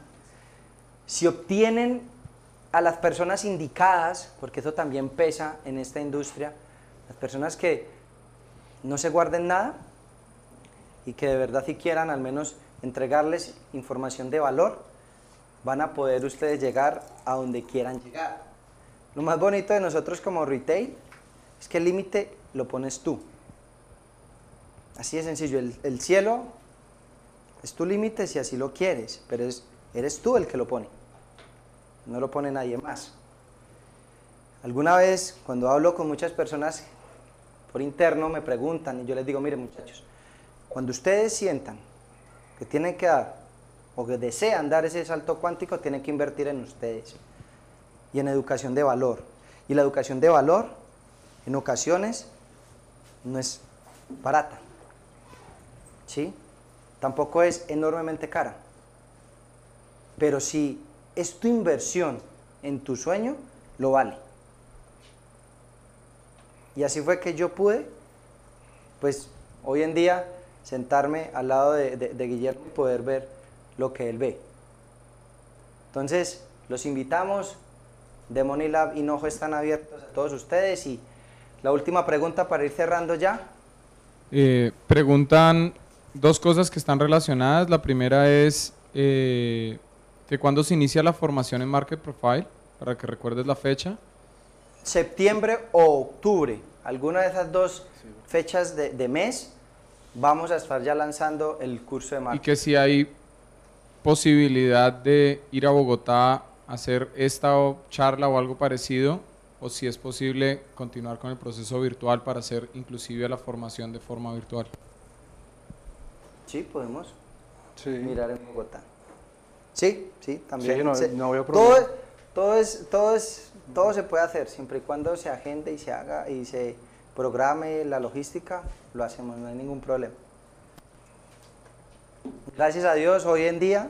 si obtienen a las personas indicadas, porque eso también pesa en esta industria, las personas que no se guarden nada y que de verdad si quieran al menos entregarles información de valor, van a poder ustedes llegar a donde quieran llegar. Lo más bonito de nosotros como retail es que el límite lo pones tú. Así de sencillo, el cielo es tu límite si así lo quieres, pero eres tú el que lo pone. No lo pone nadie más. Alguna vez, cuando hablo con muchas personas por interno, me preguntan y yo les digo, miren muchachos, cuando ustedes sientan que tienen que dar o que desean dar ese salto cuántico, tienen que invertir en ustedes y en educación de valor. Y la educación de valor, en ocasiones, no es barata, ¿sí? Tampoco es enormemente cara, pero sí, es tu inversión en tu sueño, lo vale. Y así fue que yo pude, pues hoy en día, sentarme al lado de Guillermo y poder ver lo que él ve. Entonces, los invitamos, The Money Lab y Noho están abiertos a todos ustedes. Y la última pregunta para ir cerrando ya. Preguntan dos cosas que están relacionadas. La primera es... ¿de cuándo se inicia la formación en Market Profile? Para que recuerdes la fecha. Septiembre o octubre, alguna de esas dos fechas de mes, vamos a estar ya lanzando el curso de marketing. Y que si hay posibilidad de ir a Bogotá a hacer esta charla o algo parecido, o si es posible continuar con el proceso virtual para hacer inclusive la formación de forma virtual. Sí, podemos mirar en Bogotá. Sí, sí, también. Sí, no veo problema. Todo se puede hacer, siempre y cuando se agende y se haga y se programe la logística, lo hacemos, no hay ningún problema. Gracias a Dios, hoy en día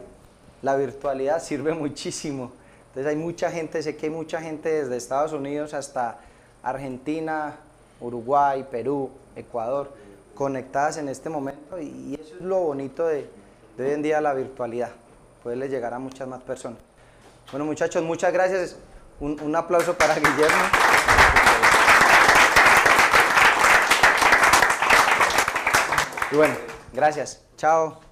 la virtualidad sirve muchísimo. Entonces hay mucha gente, sé que hay mucha gente desde Estados Unidos hasta Argentina, Uruguay, Perú, Ecuador, conectadas en este momento, y eso es lo bonito de hoy en día la virtualidad. Poderles llegar a muchas más personas. Bueno muchachos, muchas gracias. Un aplauso para Guillermo. Y bueno, gracias. Chao.